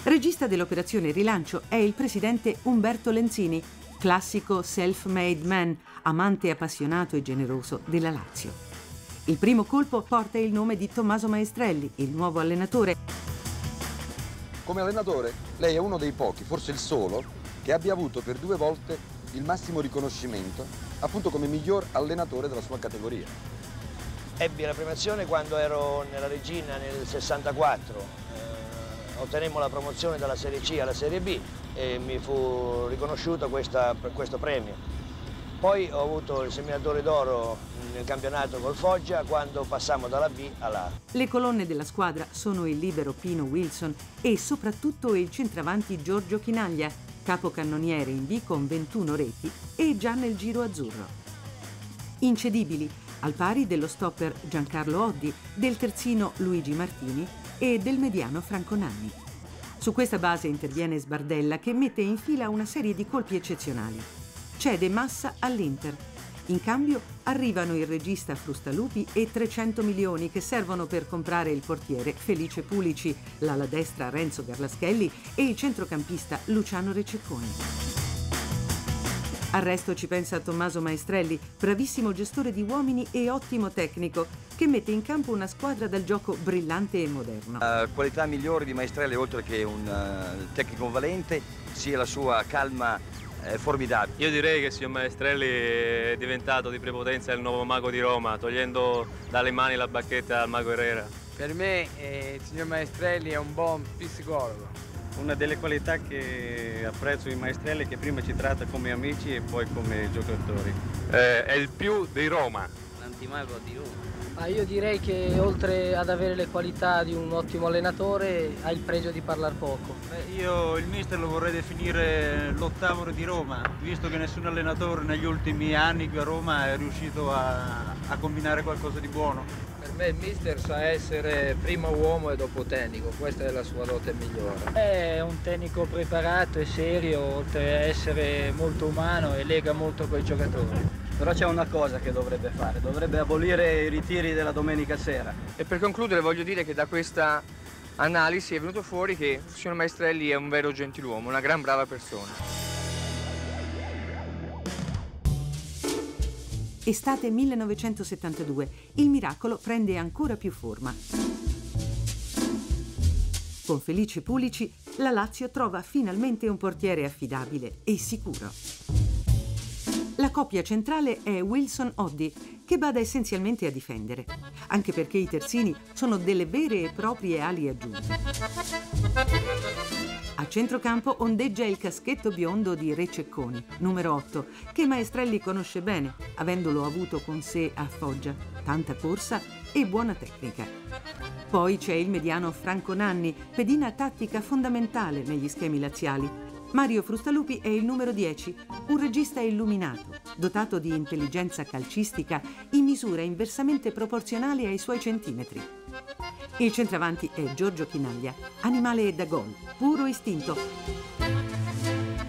Regista dell'operazione rilancio è il presidente Umberto Lenzini, classico self-made man, amante appassionato e generoso della Lazio. Il primo colpo porta il nome di Tommaso Maestrelli, il nuovo allenatore. Come allenatore, lei è uno dei pochi, forse il solo, che abbia avuto per 2 volte il massimo riconoscimento, appunto come miglior allenatore della sua categoria. Ebbi la premiazione quando ero nella Regina nel 64, ottenemmo la promozione dalla Serie C alla Serie B e mi fu riconosciuto questo premio. Poi ho avuto il seminatore d'oro nel campionato col Foggia quando passammo dalla B alla A. Le colonne della squadra sono il libero Pino Wilson e soprattutto il centravanti Giorgio Chinaglia, capocannoniere in B con 21 reti e già nel giro azzurro. Incedibili, al pari dello stopper Giancarlo Oddi, del terzino Luigi Martini e del mediano Franco Nanni. Su questa base interviene Sbardella, che mette in fila una serie di colpi eccezionali. Cede Massa all'Inter. In cambio arrivano il regista Frustalupi e 300 milioni che servono per comprare il portiere Felice Pulici, l'ala destra Renzo Garlaschelli e il centrocampista Luciano Rececconi. Al resto ci pensa Tommaso Maestrelli, bravissimo gestore di uomini e ottimo tecnico, che mette in campo una squadra dal gioco brillante e moderno. La qualità migliore di Maestrelli, oltre che un tecnico valente, sia la sua calma formidabile. Io direi che il signor Maestrelli è diventato di prepotenza il nuovo mago di Roma, togliendo dalle mani la bacchetta al mago Herrera. Per me il signor Maestrelli è un buon psicologo. Una delle qualità che apprezzo di Maestrelli è che prima ci tratta come amici e poi come giocatori. È il più di Roma. L'antimago di Roma. Ah, io direi che oltre ad avere le qualità di un ottimo allenatore ha il pregio di parlare poco. Io il mister lo vorrei definire l'ottavo re di Roma, visto che nessun allenatore negli ultimi anni qui a Roma è riuscito a combinare qualcosa di buono. Per me il mister sa essere primo uomo e dopo tecnico, questa è la sua dote migliore. È un tecnico preparato e serio, oltre a essere molto umano e lega molto coi giocatori. Però c'è una cosa che dovrebbe fare, dovrebbe abolire i ritiri della domenica sera. E per concludere voglio dire che da questa analisi è venuto fuori che il signor Maestrelli è un vero gentiluomo, una gran brava persona. Estate 1972, il miracolo prende ancora più forma. Con Felice Pulici, la Lazio trova finalmente un portiere affidabile e sicuro. La coppia centrale è Wilson-Oddi, che bada essenzialmente a difendere, anche perché i terzini sono delle vere e proprie ali aggiunte. A centrocampo ondeggia il caschetto biondo di Re Cecconi, numero 8, che Maestrelli conosce bene, avendolo avuto con sé a Foggia. Tanta corsa e buona tecnica. Poi c'è il mediano Franco Nanni, pedina tattica fondamentale negli schemi laziali. Mario Frustalupi è il numero 10, un regista illuminato, dotato di intelligenza calcistica in misura inversamente proporzionale ai suoi centimetri. Il centravanti è Giorgio Chinaglia, animale da gol, puro istinto.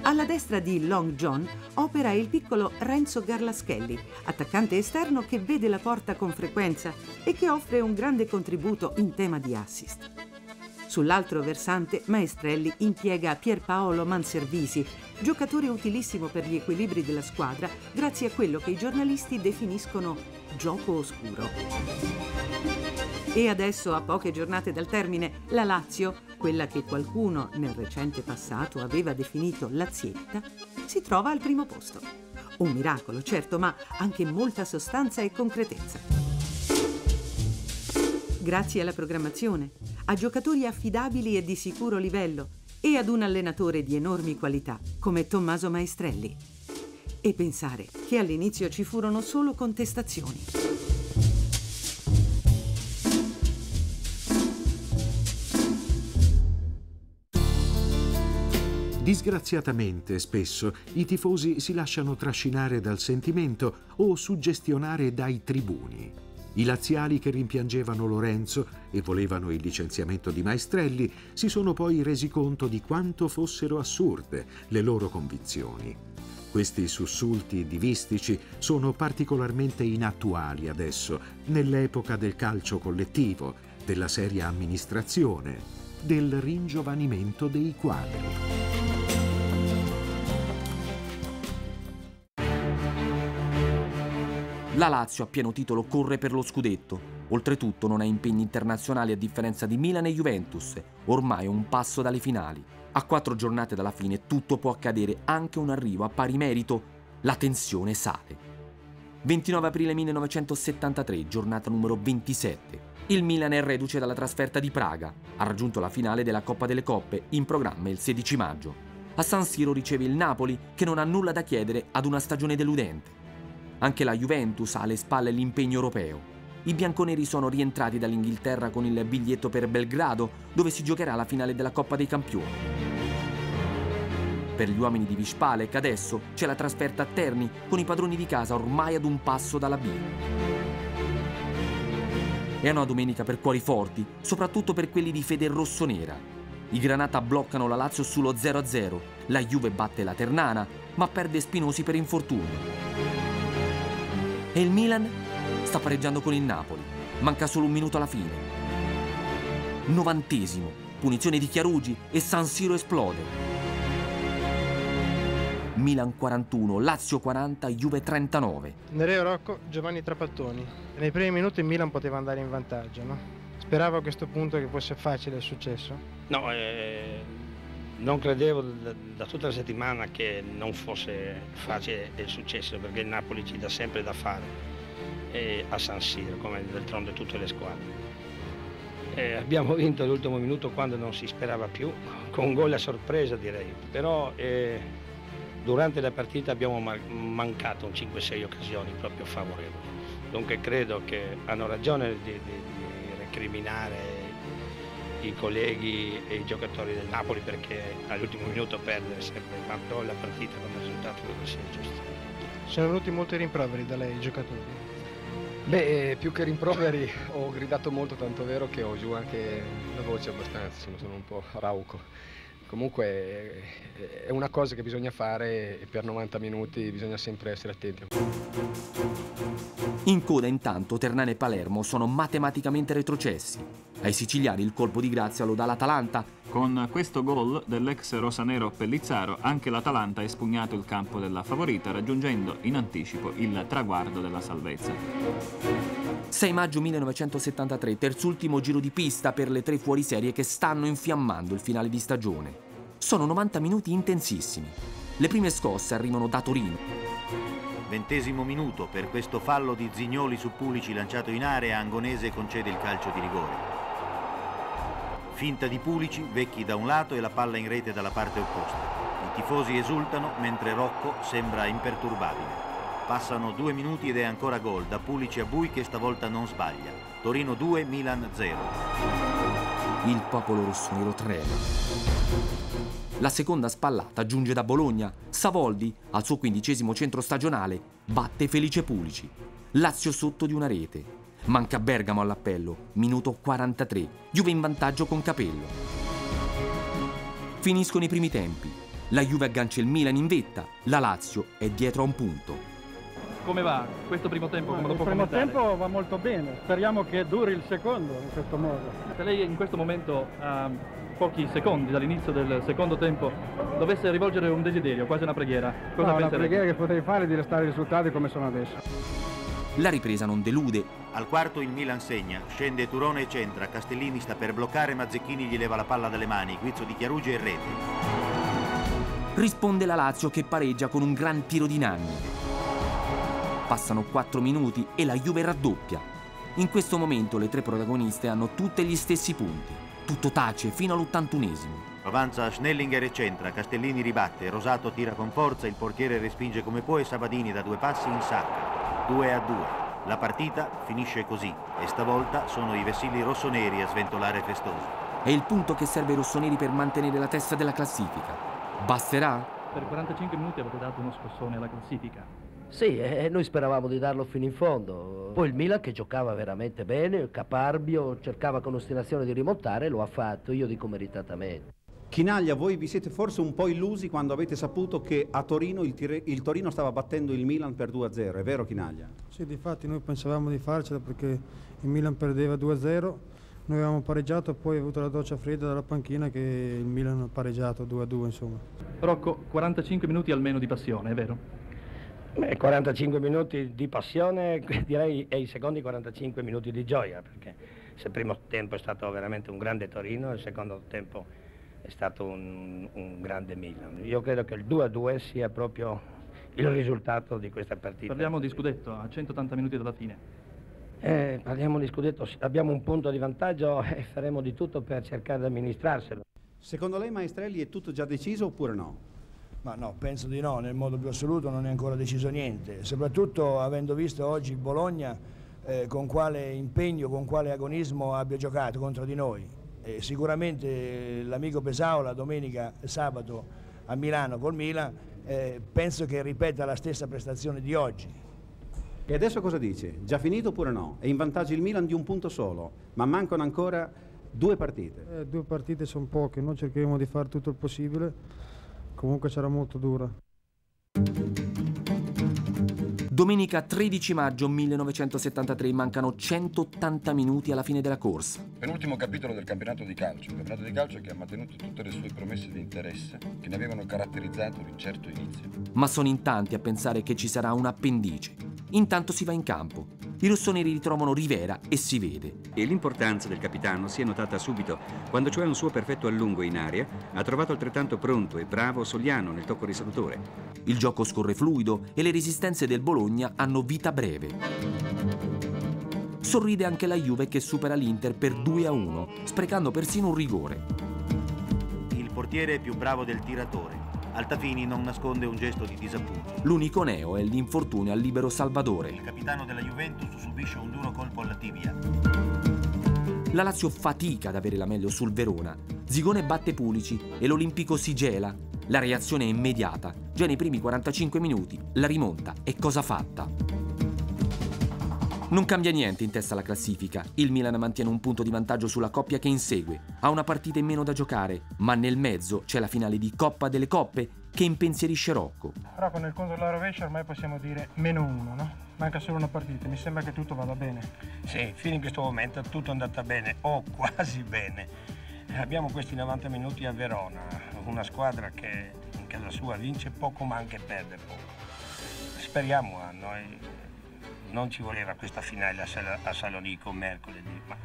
Alla destra di Long John opera il piccolo Renzo Garlaschelli, attaccante esterno che vede la porta con frequenza e che offre un grande contributo in tema di assist. Sull'altro versante, Maestrelli impiega Pierpaolo Manservisi, giocatore utilissimo per gli equilibri della squadra grazie a quello che i giornalisti definiscono gioco oscuro. E adesso, a poche giornate dal termine, la Lazio, quella che qualcuno nel recente passato aveva definito Lazietta, si trova al primo posto. Un miracolo, certo, ma anche molta sostanza e concretezza. Grazie alla programmazione, a giocatori affidabili e di sicuro livello e ad un allenatore di enormi qualità come Tommaso Maestrelli. E pensare che all'inizio ci furono solo contestazioni. Disgraziatamente, spesso, i tifosi si lasciano trascinare dal sentimento o suggestionare dai tribuni. I laziali che rimpiangevano Lorenzo e volevano il licenziamento di Maestrelli si sono poi resi conto di quanto fossero assurde le loro convinzioni. Questi sussulti divistici sono particolarmente inattuali adesso, nell'epoca del calcio collettivo, della seria amministrazione, del ringiovanimento dei quadri. La Lazio a pieno titolo corre per lo scudetto. Oltretutto non ha impegni internazionali a differenza di Milan e Juventus, ormai un passo dalle finali. A 4 giornate dalla fine tutto può accadere, anche un arrivo a pari merito. La tensione sale. 29 aprile 1973, giornata numero 27. Il Milan è reduce dalla trasferta di Praga. Ha raggiunto la finale della Coppa delle Coppe, in programma il 16 maggio. A San Siro riceve il Napoli, che non ha nulla da chiedere ad una stagione deludente. Anche la Juventus ha alle spalle l'impegno europeo. I bianconeri sono rientrati dall'Inghilterra con il biglietto per Belgrado, dove si giocherà la finale della Coppa dei Campioni. Per gli uomini di Vispalek adesso c'è la trasferta a Terni, con i padroni di casa ormai ad un passo dalla B. È una domenica per cuori forti, soprattutto per quelli di fede rossonera. I Granata bloccano la Lazio sullo 0-0, la Juve batte la Ternana, ma perde Spinosi per infortunio. E il Milan sta pareggiando con il Napoli. Manca solo un minuto alla fine. 90°, punizione di Chiarugi e San Siro esplode. Milan 41, Lazio 40, Juve 39. Nereo Rocco, Giovanni Trapattoni. Nei primi minuti il Milan poteva andare in vantaggio, no? Speravo a questo punto che fosse facile il successo? No, non credevo da tutta la settimana che non fosse facile il successo, perché il Napoli ci dà sempre da fare a San Siro, come d'altronde tutte le squadre. Abbiamo vinto all'ultimo minuto quando non si sperava più, con gol a sorpresa direi, però durante la partita abbiamo mancato un 5-6 occasioni proprio favorevoli. Dunque credo che hanno ragione di recriminare i colleghi e i giocatori del Napoli, perché all'ultimo minuto perdere sempre la partita con il risultato che non sia giusto. Sono venuti molti rimproveri da lei, giocatori? Beh, più che rimproveri ho gridato molto, tanto vero che ho giù anche la voce abbastanza, sono un po' rauco. Comunque è una cosa che bisogna fare e per 90 minuti bisogna sempre essere attenti. In coda intanto Ternana e Palermo sono matematicamente retrocessi. Ai siciliani il colpo di grazia lo dà l'Atalanta. Con questo gol dell'ex rosanero Pellizzaro anche l'Atalanta ha espugnato il campo della favorita, raggiungendo in anticipo il traguardo della salvezza. 6 maggio 1973, terzultimo giro di pista per le tre fuoriserie che stanno infiammando il finale di stagione. Sono 90 minuti intensissimi. Le prime scosse arrivano da Torino. 20° minuto, per questo fallo di Zignoli su Pulici lanciato in area, Angonese concede il calcio di rigore. Finta di Pulici, Vecchi da un lato e la palla in rete dalla parte opposta. I tifosi esultano mentre Rocco sembra imperturbabile. Passano 2 minuti ed è ancora gol da Pulici a Bui, che stavolta non sbaglia. Torino 2, Milan 0. Il popolo rossonero trema. La seconda spallata giunge da Bologna. Savoldi, al suo 15° centro stagionale, batte Felice Pulici. Lazio sotto di una rete. Manca Bergamo all'appello, minuto 43. Juve in vantaggio con Capello. Finiscono i primi tempi. La Juve aggancia il Milan in vetta. La Lazio è dietro a un punto. Come va questo primo tempo? Come lo può commentare? Il primo tempo va molto bene. Speriamo che duri il secondo in questo modo. Se lei in questo momento... pochi secondi dall'inizio del secondo tempo dovesse rivolgere un desiderio, quasi una preghiera, cosa penserete? La preghiera che potrei fare è di restare i risultati come sono adesso. La ripresa non delude. Al quarto il Milan segna, scende Turone e centra, Castellini sta per bloccare ma Zecchini gli leva la palla dalle mani, guizzo di Chiarugi e rete. Risponde la Lazio che pareggia con un gran tiro di Nanni. Passano 4 minuti e la Juve raddoppia. In questo momento le tre protagoniste hanno tutte gli stessi punti. Tutto tace fino all'81°. Avanza Schnellinger e centra, Castellini ribatte, Rosato tira con forza, il portiere respinge come può e Sabadini da 2 passi in sacca. 2-2. La partita finisce così e stavolta sono i vessilli rossoneri a sventolare festoso. È il punto che serve ai rossoneri per mantenere la testa della classifica. Basterà? Per 45 minuti avete dato uno scossone alla classifica. Sì, e noi speravamo di darlo fino in fondo. Poi il Milan, che giocava veramente bene, caparbio, cercava con ostinazione di rimontare, lo ha fatto, io dico meritatamente. Chinaglia, voi vi siete forse un po' illusi quando avete saputo che a Torino il Torino stava battendo il Milan per 2-0, è vero Chinaglia? Sì, difatti noi pensavamo di farcela perché il Milan perdeva 2-0, noi avevamo pareggiato, poi ho avuto la doccia fredda dalla panchina che il Milan ha pareggiato 2-2, insomma. Rocco, 45 minuti almeno di passione, è vero? 45 minuti di passione, direi, e i secondi 45 minuti di gioia, perché se il primo tempo è stato veramente un grande Torino, il secondo tempo è stato un grande Milan. Io credo che il 2-2 sia proprio il risultato di questa partita. Parliamo di scudetto a 180 minuti dalla fine. Parliamo di scudetto, abbiamo un punto di vantaggio e faremo di tutto per cercare di amministrarselo. Secondo lei, Maestrelli, è tutto già deciso oppure no? Ma no, penso di no, nel modo più assoluto non è ancora deciso niente, soprattutto avendo visto oggi Bologna con quale impegno, con quale agonismo abbia giocato contro di noi. Sicuramente l'amico Pesaola domenica e sabato a Milano col Milan penso che ripeta la stessa prestazione di oggi. E adesso cosa dice? Già finito oppure no? È in vantaggio il Milan di un punto solo, ma mancano ancora 2 partite. 2 partite sono poche, noi cercheremo di fare tutto il possibile. Comunque sarà molto dura. Domenica 13 maggio 1973, mancano 180 minuti alla fine della corsa. Penultimo capitolo del campionato di calcio. Un campionato di calcio che ha mantenuto tutte le sue promesse di interesse, che ne avevano caratterizzato l'incerto inizio. Ma sono in tanti a pensare che ci sarà un appendice. Intanto si va in campo. I rossoneri ritrovano Rivera e si vede. E l'importanza del capitano si è notata subito, quando cioè un suo perfetto allungo in aria ha trovato altrettanto pronto e bravo Sogliano nel tocco risolutore. Il gioco scorre fluido e le resistenze del Bologna hanno vita breve. Sorride anche la Juve, che supera l'Inter per 2-1, sprecando persino un rigore. Il portiere è più bravo del tiratore. Altafini non nasconde un gesto di disappunto. L'unico neo è l'infortunio al libero Salvatore. Il capitano della Juventus subisce un duro colpo alla tibia. La Lazio fatica ad avere la meglio sul Verona. Zigone batte Pulici e l'Olimpico si gela. La reazione è immediata. Già nei primi 45 minuti la rimonta è cosa fatta. Non cambia niente in testa alla classifica. Il Milan mantiene un punto di vantaggio sulla coppia che insegue. Ha una partita in meno da giocare, ma nel mezzo c'è la finale di Coppa delle Coppe che impensierisce Rocco. Però con il conto alla rovescia ormai possiamo dire -1, no? Manca solo una partita, mi sembra che tutto vada bene. Sì, fino in questo momento tutto è andata bene, o quasi bene. Abbiamo questi 90 minuti a Verona, una squadra che in casa sua vince poco ma anche perde poco. Speriamo, a noi non ci voleva questa finale a Salonico mercoledì, ma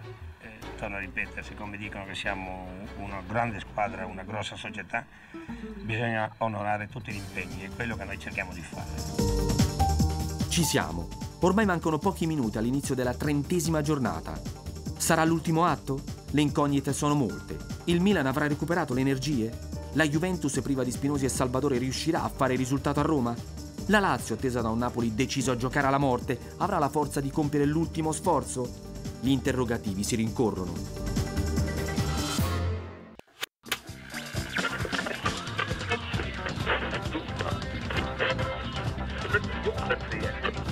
torno a ripetere, siccome dicono che siamo una grande squadra, una grossa società, bisogna onorare tutti gli impegni, è quello che noi cerchiamo di fare. Ci siamo. Ormai mancano pochi minuti all'inizio della 30ª giornata. Sarà l'ultimo atto? Le incognite sono molte. Il Milan avrà recuperato le energie? La Juventus priva di Spinosi e Salvatore riuscirà a fare il risultato a Roma? La Lazio, attesa da un Napoli deciso a giocare alla morte, avrà la forza di compiere l'ultimo sforzo? Gli interrogativi si rincorrono.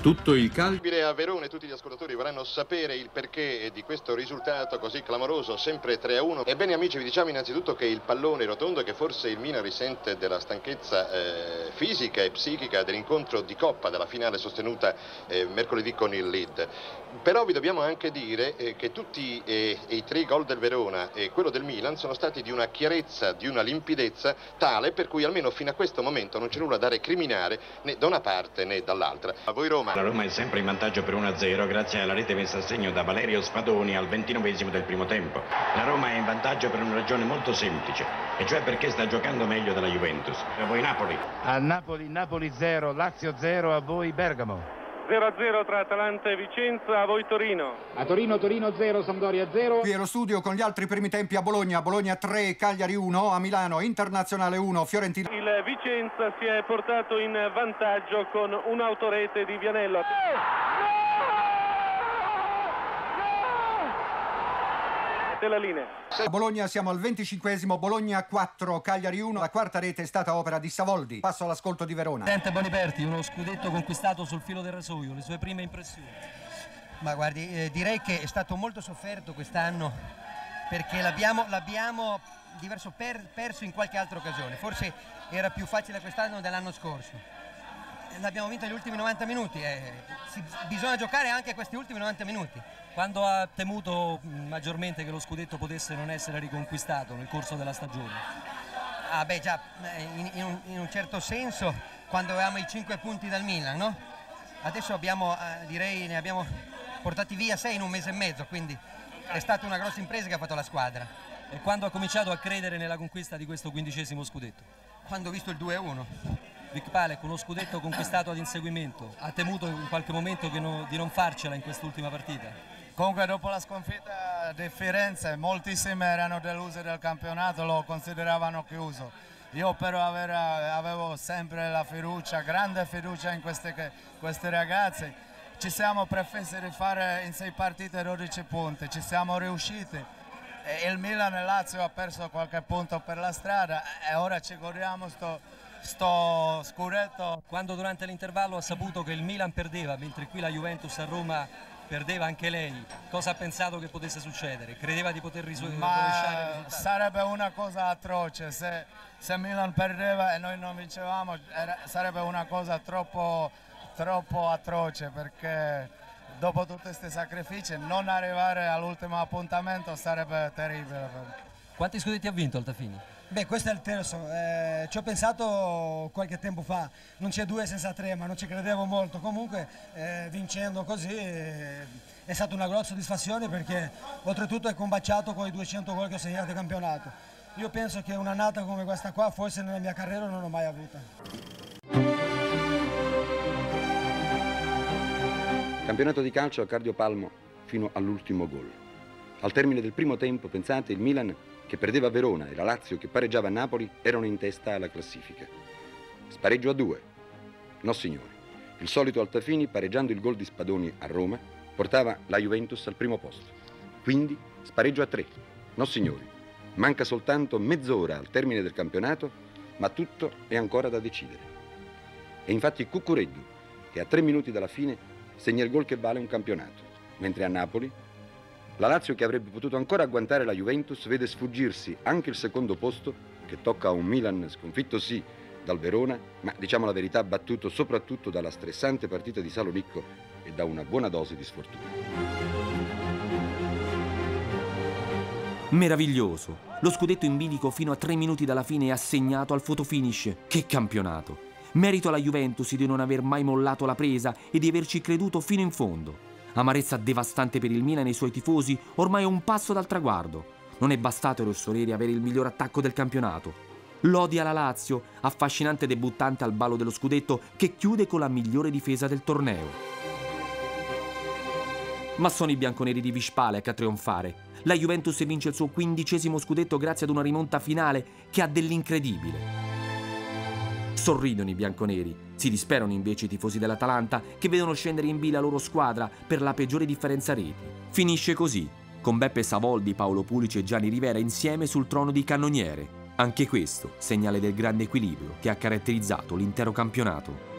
Tutto il calcio a Verona e tutti gli ascoltatori vorranno sapere il perché di questo risultato così clamoroso, sempre 3-1. Ebbene amici, vi diciamo innanzitutto che il pallone rotondo è che forse il Milan risente della stanchezza fisica e psichica dell'incontro di Coppa, della finale sostenuta mercoledì con il Lid. Però vi dobbiamo anche dire che tutti i tre gol del Verona e quello del Milan sono stati di una chiarezza, di una limpidezza tale per cui almeno fino a questo momento non c'è nulla da recriminare né da una parte né dall'altra. A voi Roma. La Roma è sempre in vantaggio per 1-0 grazie alla rete messa a segno da Valerio Spadoni al 29° del primo tempo. La Roma è in vantaggio per una ragione molto semplice, e cioè perché sta giocando meglio della Juventus. A voi Napoli. A Napoli, Napoli 0, Lazio 0, a voi Bergamo. 0-0 tra Atalanta e Vicenza, a voi Torino. A Torino, Torino 0, Sampdoria 0. Qui allo studio con gli altri primi tempi a Bologna, Bologna 3, Cagliari 1, a Milano Internazionale 1, Fiorentina. Il Vicenza si è portato in vantaggio con un'autorete di Vianello. Della linea. A Bologna siamo al 25°, Bologna 4, Cagliari 1, la quarta rete è stata opera di Savoldi. Passo all'ascolto di Verona. Presidente Boniperti, uno scudetto conquistato sul filo del rasoio, le sue prime impressioni? Ma guardi, direi che è stato molto sofferto quest'anno, perché l'abbiamo perso in qualche altra occasione, forse era più facile quest'anno dell'anno scorso. L'abbiamo vinto negli ultimi 90 minuti, bisogna giocare anche questi ultimi 90 minuti. Quando ha temuto maggiormente che lo scudetto potesse non essere riconquistato nel corso della stagione? Ah beh già, in un certo senso quando avevamo i 5 punti dal Milan, no? Adesso abbiamo, direi, ne abbiamo portati via 6 in un mese e mezzo, quindi è stata una grossa impresa che ha fatto la squadra. E quando ha cominciato a credere nella conquista di questo 15° scudetto? Quando ho visto il 2-1. Vic Palec, uno scudetto conquistato ad inseguimento, ha temuto in qualche momento di non farcela in quest'ultima partita? Comunque dopo la sconfitta di Firenze moltissime erano deluse del campionato, lo consideravano chiuso. Io però avevo sempre la fiducia, grande fiducia in questi ragazzi. Ci siamo prefissi di fare in 6 partite 12 punti, ci siamo riusciti. Il Milan e Lazio ha perso qualche punto per la strada e ora ci godiamo sto scudetto. Quando durante l'intervallo ha saputo che il Milan perdeva, mentre qui la Juventus a Roma perdeva anche lei, cosa ha pensato che potesse succedere? Credeva di poter risolvere? Sarebbe una cosa atroce se Milan perdeva e noi non vincevamo, sarebbe una cosa troppo atroce, perché dopo tutti questi sacrifici non arrivare all'ultimo appuntamento sarebbe terribile. Quanti scudetti ha vinto Altafini? Beh, questo è il terzo, ci ho pensato qualche tempo fa, non c'è 2 senza 3, ma non ci credevo molto. Comunque vincendo così è stata una grossa soddisfazione, perché oltretutto è combaciato con i 200 gol che ho segnato in campionato. Io penso che un'annata come questa qua forse nella mia carriera non l'ho mai avuta. Campionato di calcio a cardiopalmo fino all'ultimo gol. Al termine del primo tempo, pensate, il Milan che perdeva a Verona e la Lazio che pareggiava a Napoli erano in testa alla classifica. Spareggio a 2. No signore, il solito Altafini, pareggiando il gol di Spadoni a Roma, portava la Juventus al primo posto. Quindi spareggio a 3. No signori, manca soltanto mezz'ora al termine del campionato, ma tutto è ancora da decidere. E infatti Cuccureddu, che a 3 minuti dalla fine segna il gol che vale un campionato, mentre a Napoli la Lazio, che avrebbe potuto ancora agguantare la Juventus, vede sfuggirsi anche il secondo posto, che tocca a un Milan sconfitto sì, dal Verona, ma diciamo la verità battuto soprattutto dalla stressante partita di Salonicco e da una buona dose di sfortuna. Meraviglioso, lo scudetto in bilico fino a 3 minuti dalla fine è assegnato al fotofinish. Che campionato! Merito alla Juventus di non aver mai mollato la presa e di averci creduto fino in fondo. Amarezza devastante per il Milan e i suoi tifosi, ormai un passo dal traguardo. Non è bastato ai rossoreri avere il miglior attacco del campionato. Lodi alla Lazio, affascinante debuttante al ballo dello scudetto che chiude con la migliore difesa del torneo. Ma sono i bianconeri di Vyšpálek a trionfare. La Juventus vince il suo 15° scudetto grazie ad una rimonta finale che ha dell'incredibile. Sorridono i bianconeri, si disperano invece i tifosi dell'Atalanta che vedono scendere in B la loro squadra per la peggiore differenza reti. Finisce così, con Beppe Savoldi, Paolo Pulici e Gianni Rivera insieme sul trono di cannoniere. Anche questo, segnale del grande equilibrio che ha caratterizzato l'intero campionato.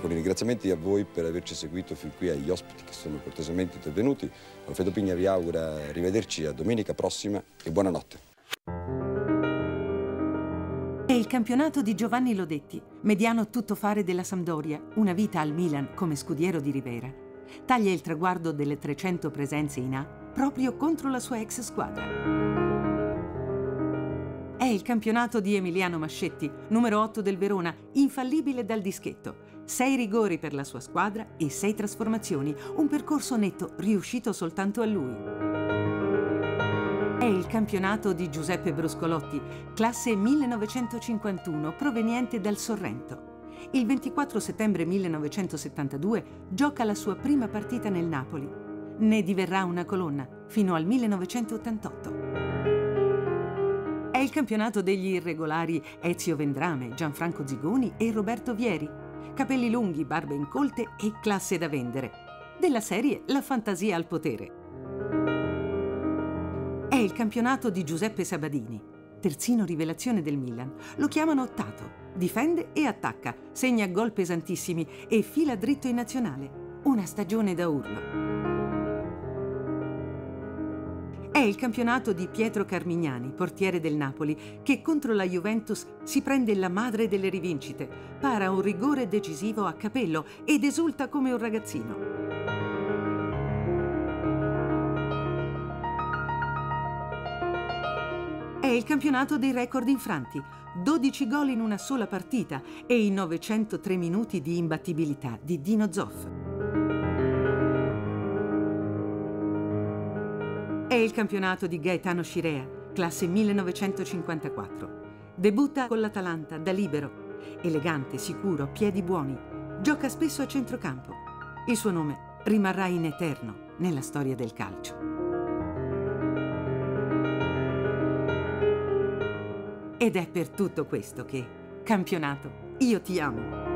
Con i ringraziamenti a voi per averci seguito fin qui, agli ospiti che sono cortesemente intervenuti, Alfredo Pigna vi augura arrivederci a domenica prossima e buonanotte. È il campionato di Giovanni Lodetti, mediano tuttofare della Sampdoria, una vita al Milan come scudiero di Rivera. Taglia il traguardo delle 300 presenze in A proprio contro la sua ex squadra. È il campionato di Emiliano Mascetti, numero 8 del Verona, infallibile dal dischetto. 6 rigori per la sua squadra e 6 trasformazioni, un percorso netto riuscito soltanto a lui. È il campionato di Giuseppe Bruscolotti, classe 1951, proveniente dal Sorrento. Il 24 settembre 1972 gioca la sua prima partita nel Napoli. Ne diverrà una colonna fino al 1988. È il campionato degli irregolari Ezio Vendrame, Gianfranco Zigoni e Roberto Vieri. Capelli lunghi, barbe incolte e classe da vendere. Della serie La fantasia al potere. È il campionato di Giuseppe Sabadini, terzino rivelazione del Milan. Lo chiamano Tato. Difende e attacca, segna gol pesantissimi e fila dritto in nazionale. Una stagione da urlo. È il campionato di Pietro Carmignani, portiere del Napoli, che contro la Juventus si prende la madre delle rivincite, para un rigore decisivo a Capello ed esulta come un ragazzino. È il campionato dei record infranti, 12 gol in una sola partita e i 903 minuti di imbattibilità di Dino Zoff. È il campionato di Gaetano Scirea, classe 1954. Debutta con l'Atalanta da libero. Elegante, sicuro, piedi buoni. Gioca spesso a centrocampo. Il suo nome rimarrà in eterno nella storia del calcio. Ed è per tutto questo che, campionato, io ti amo.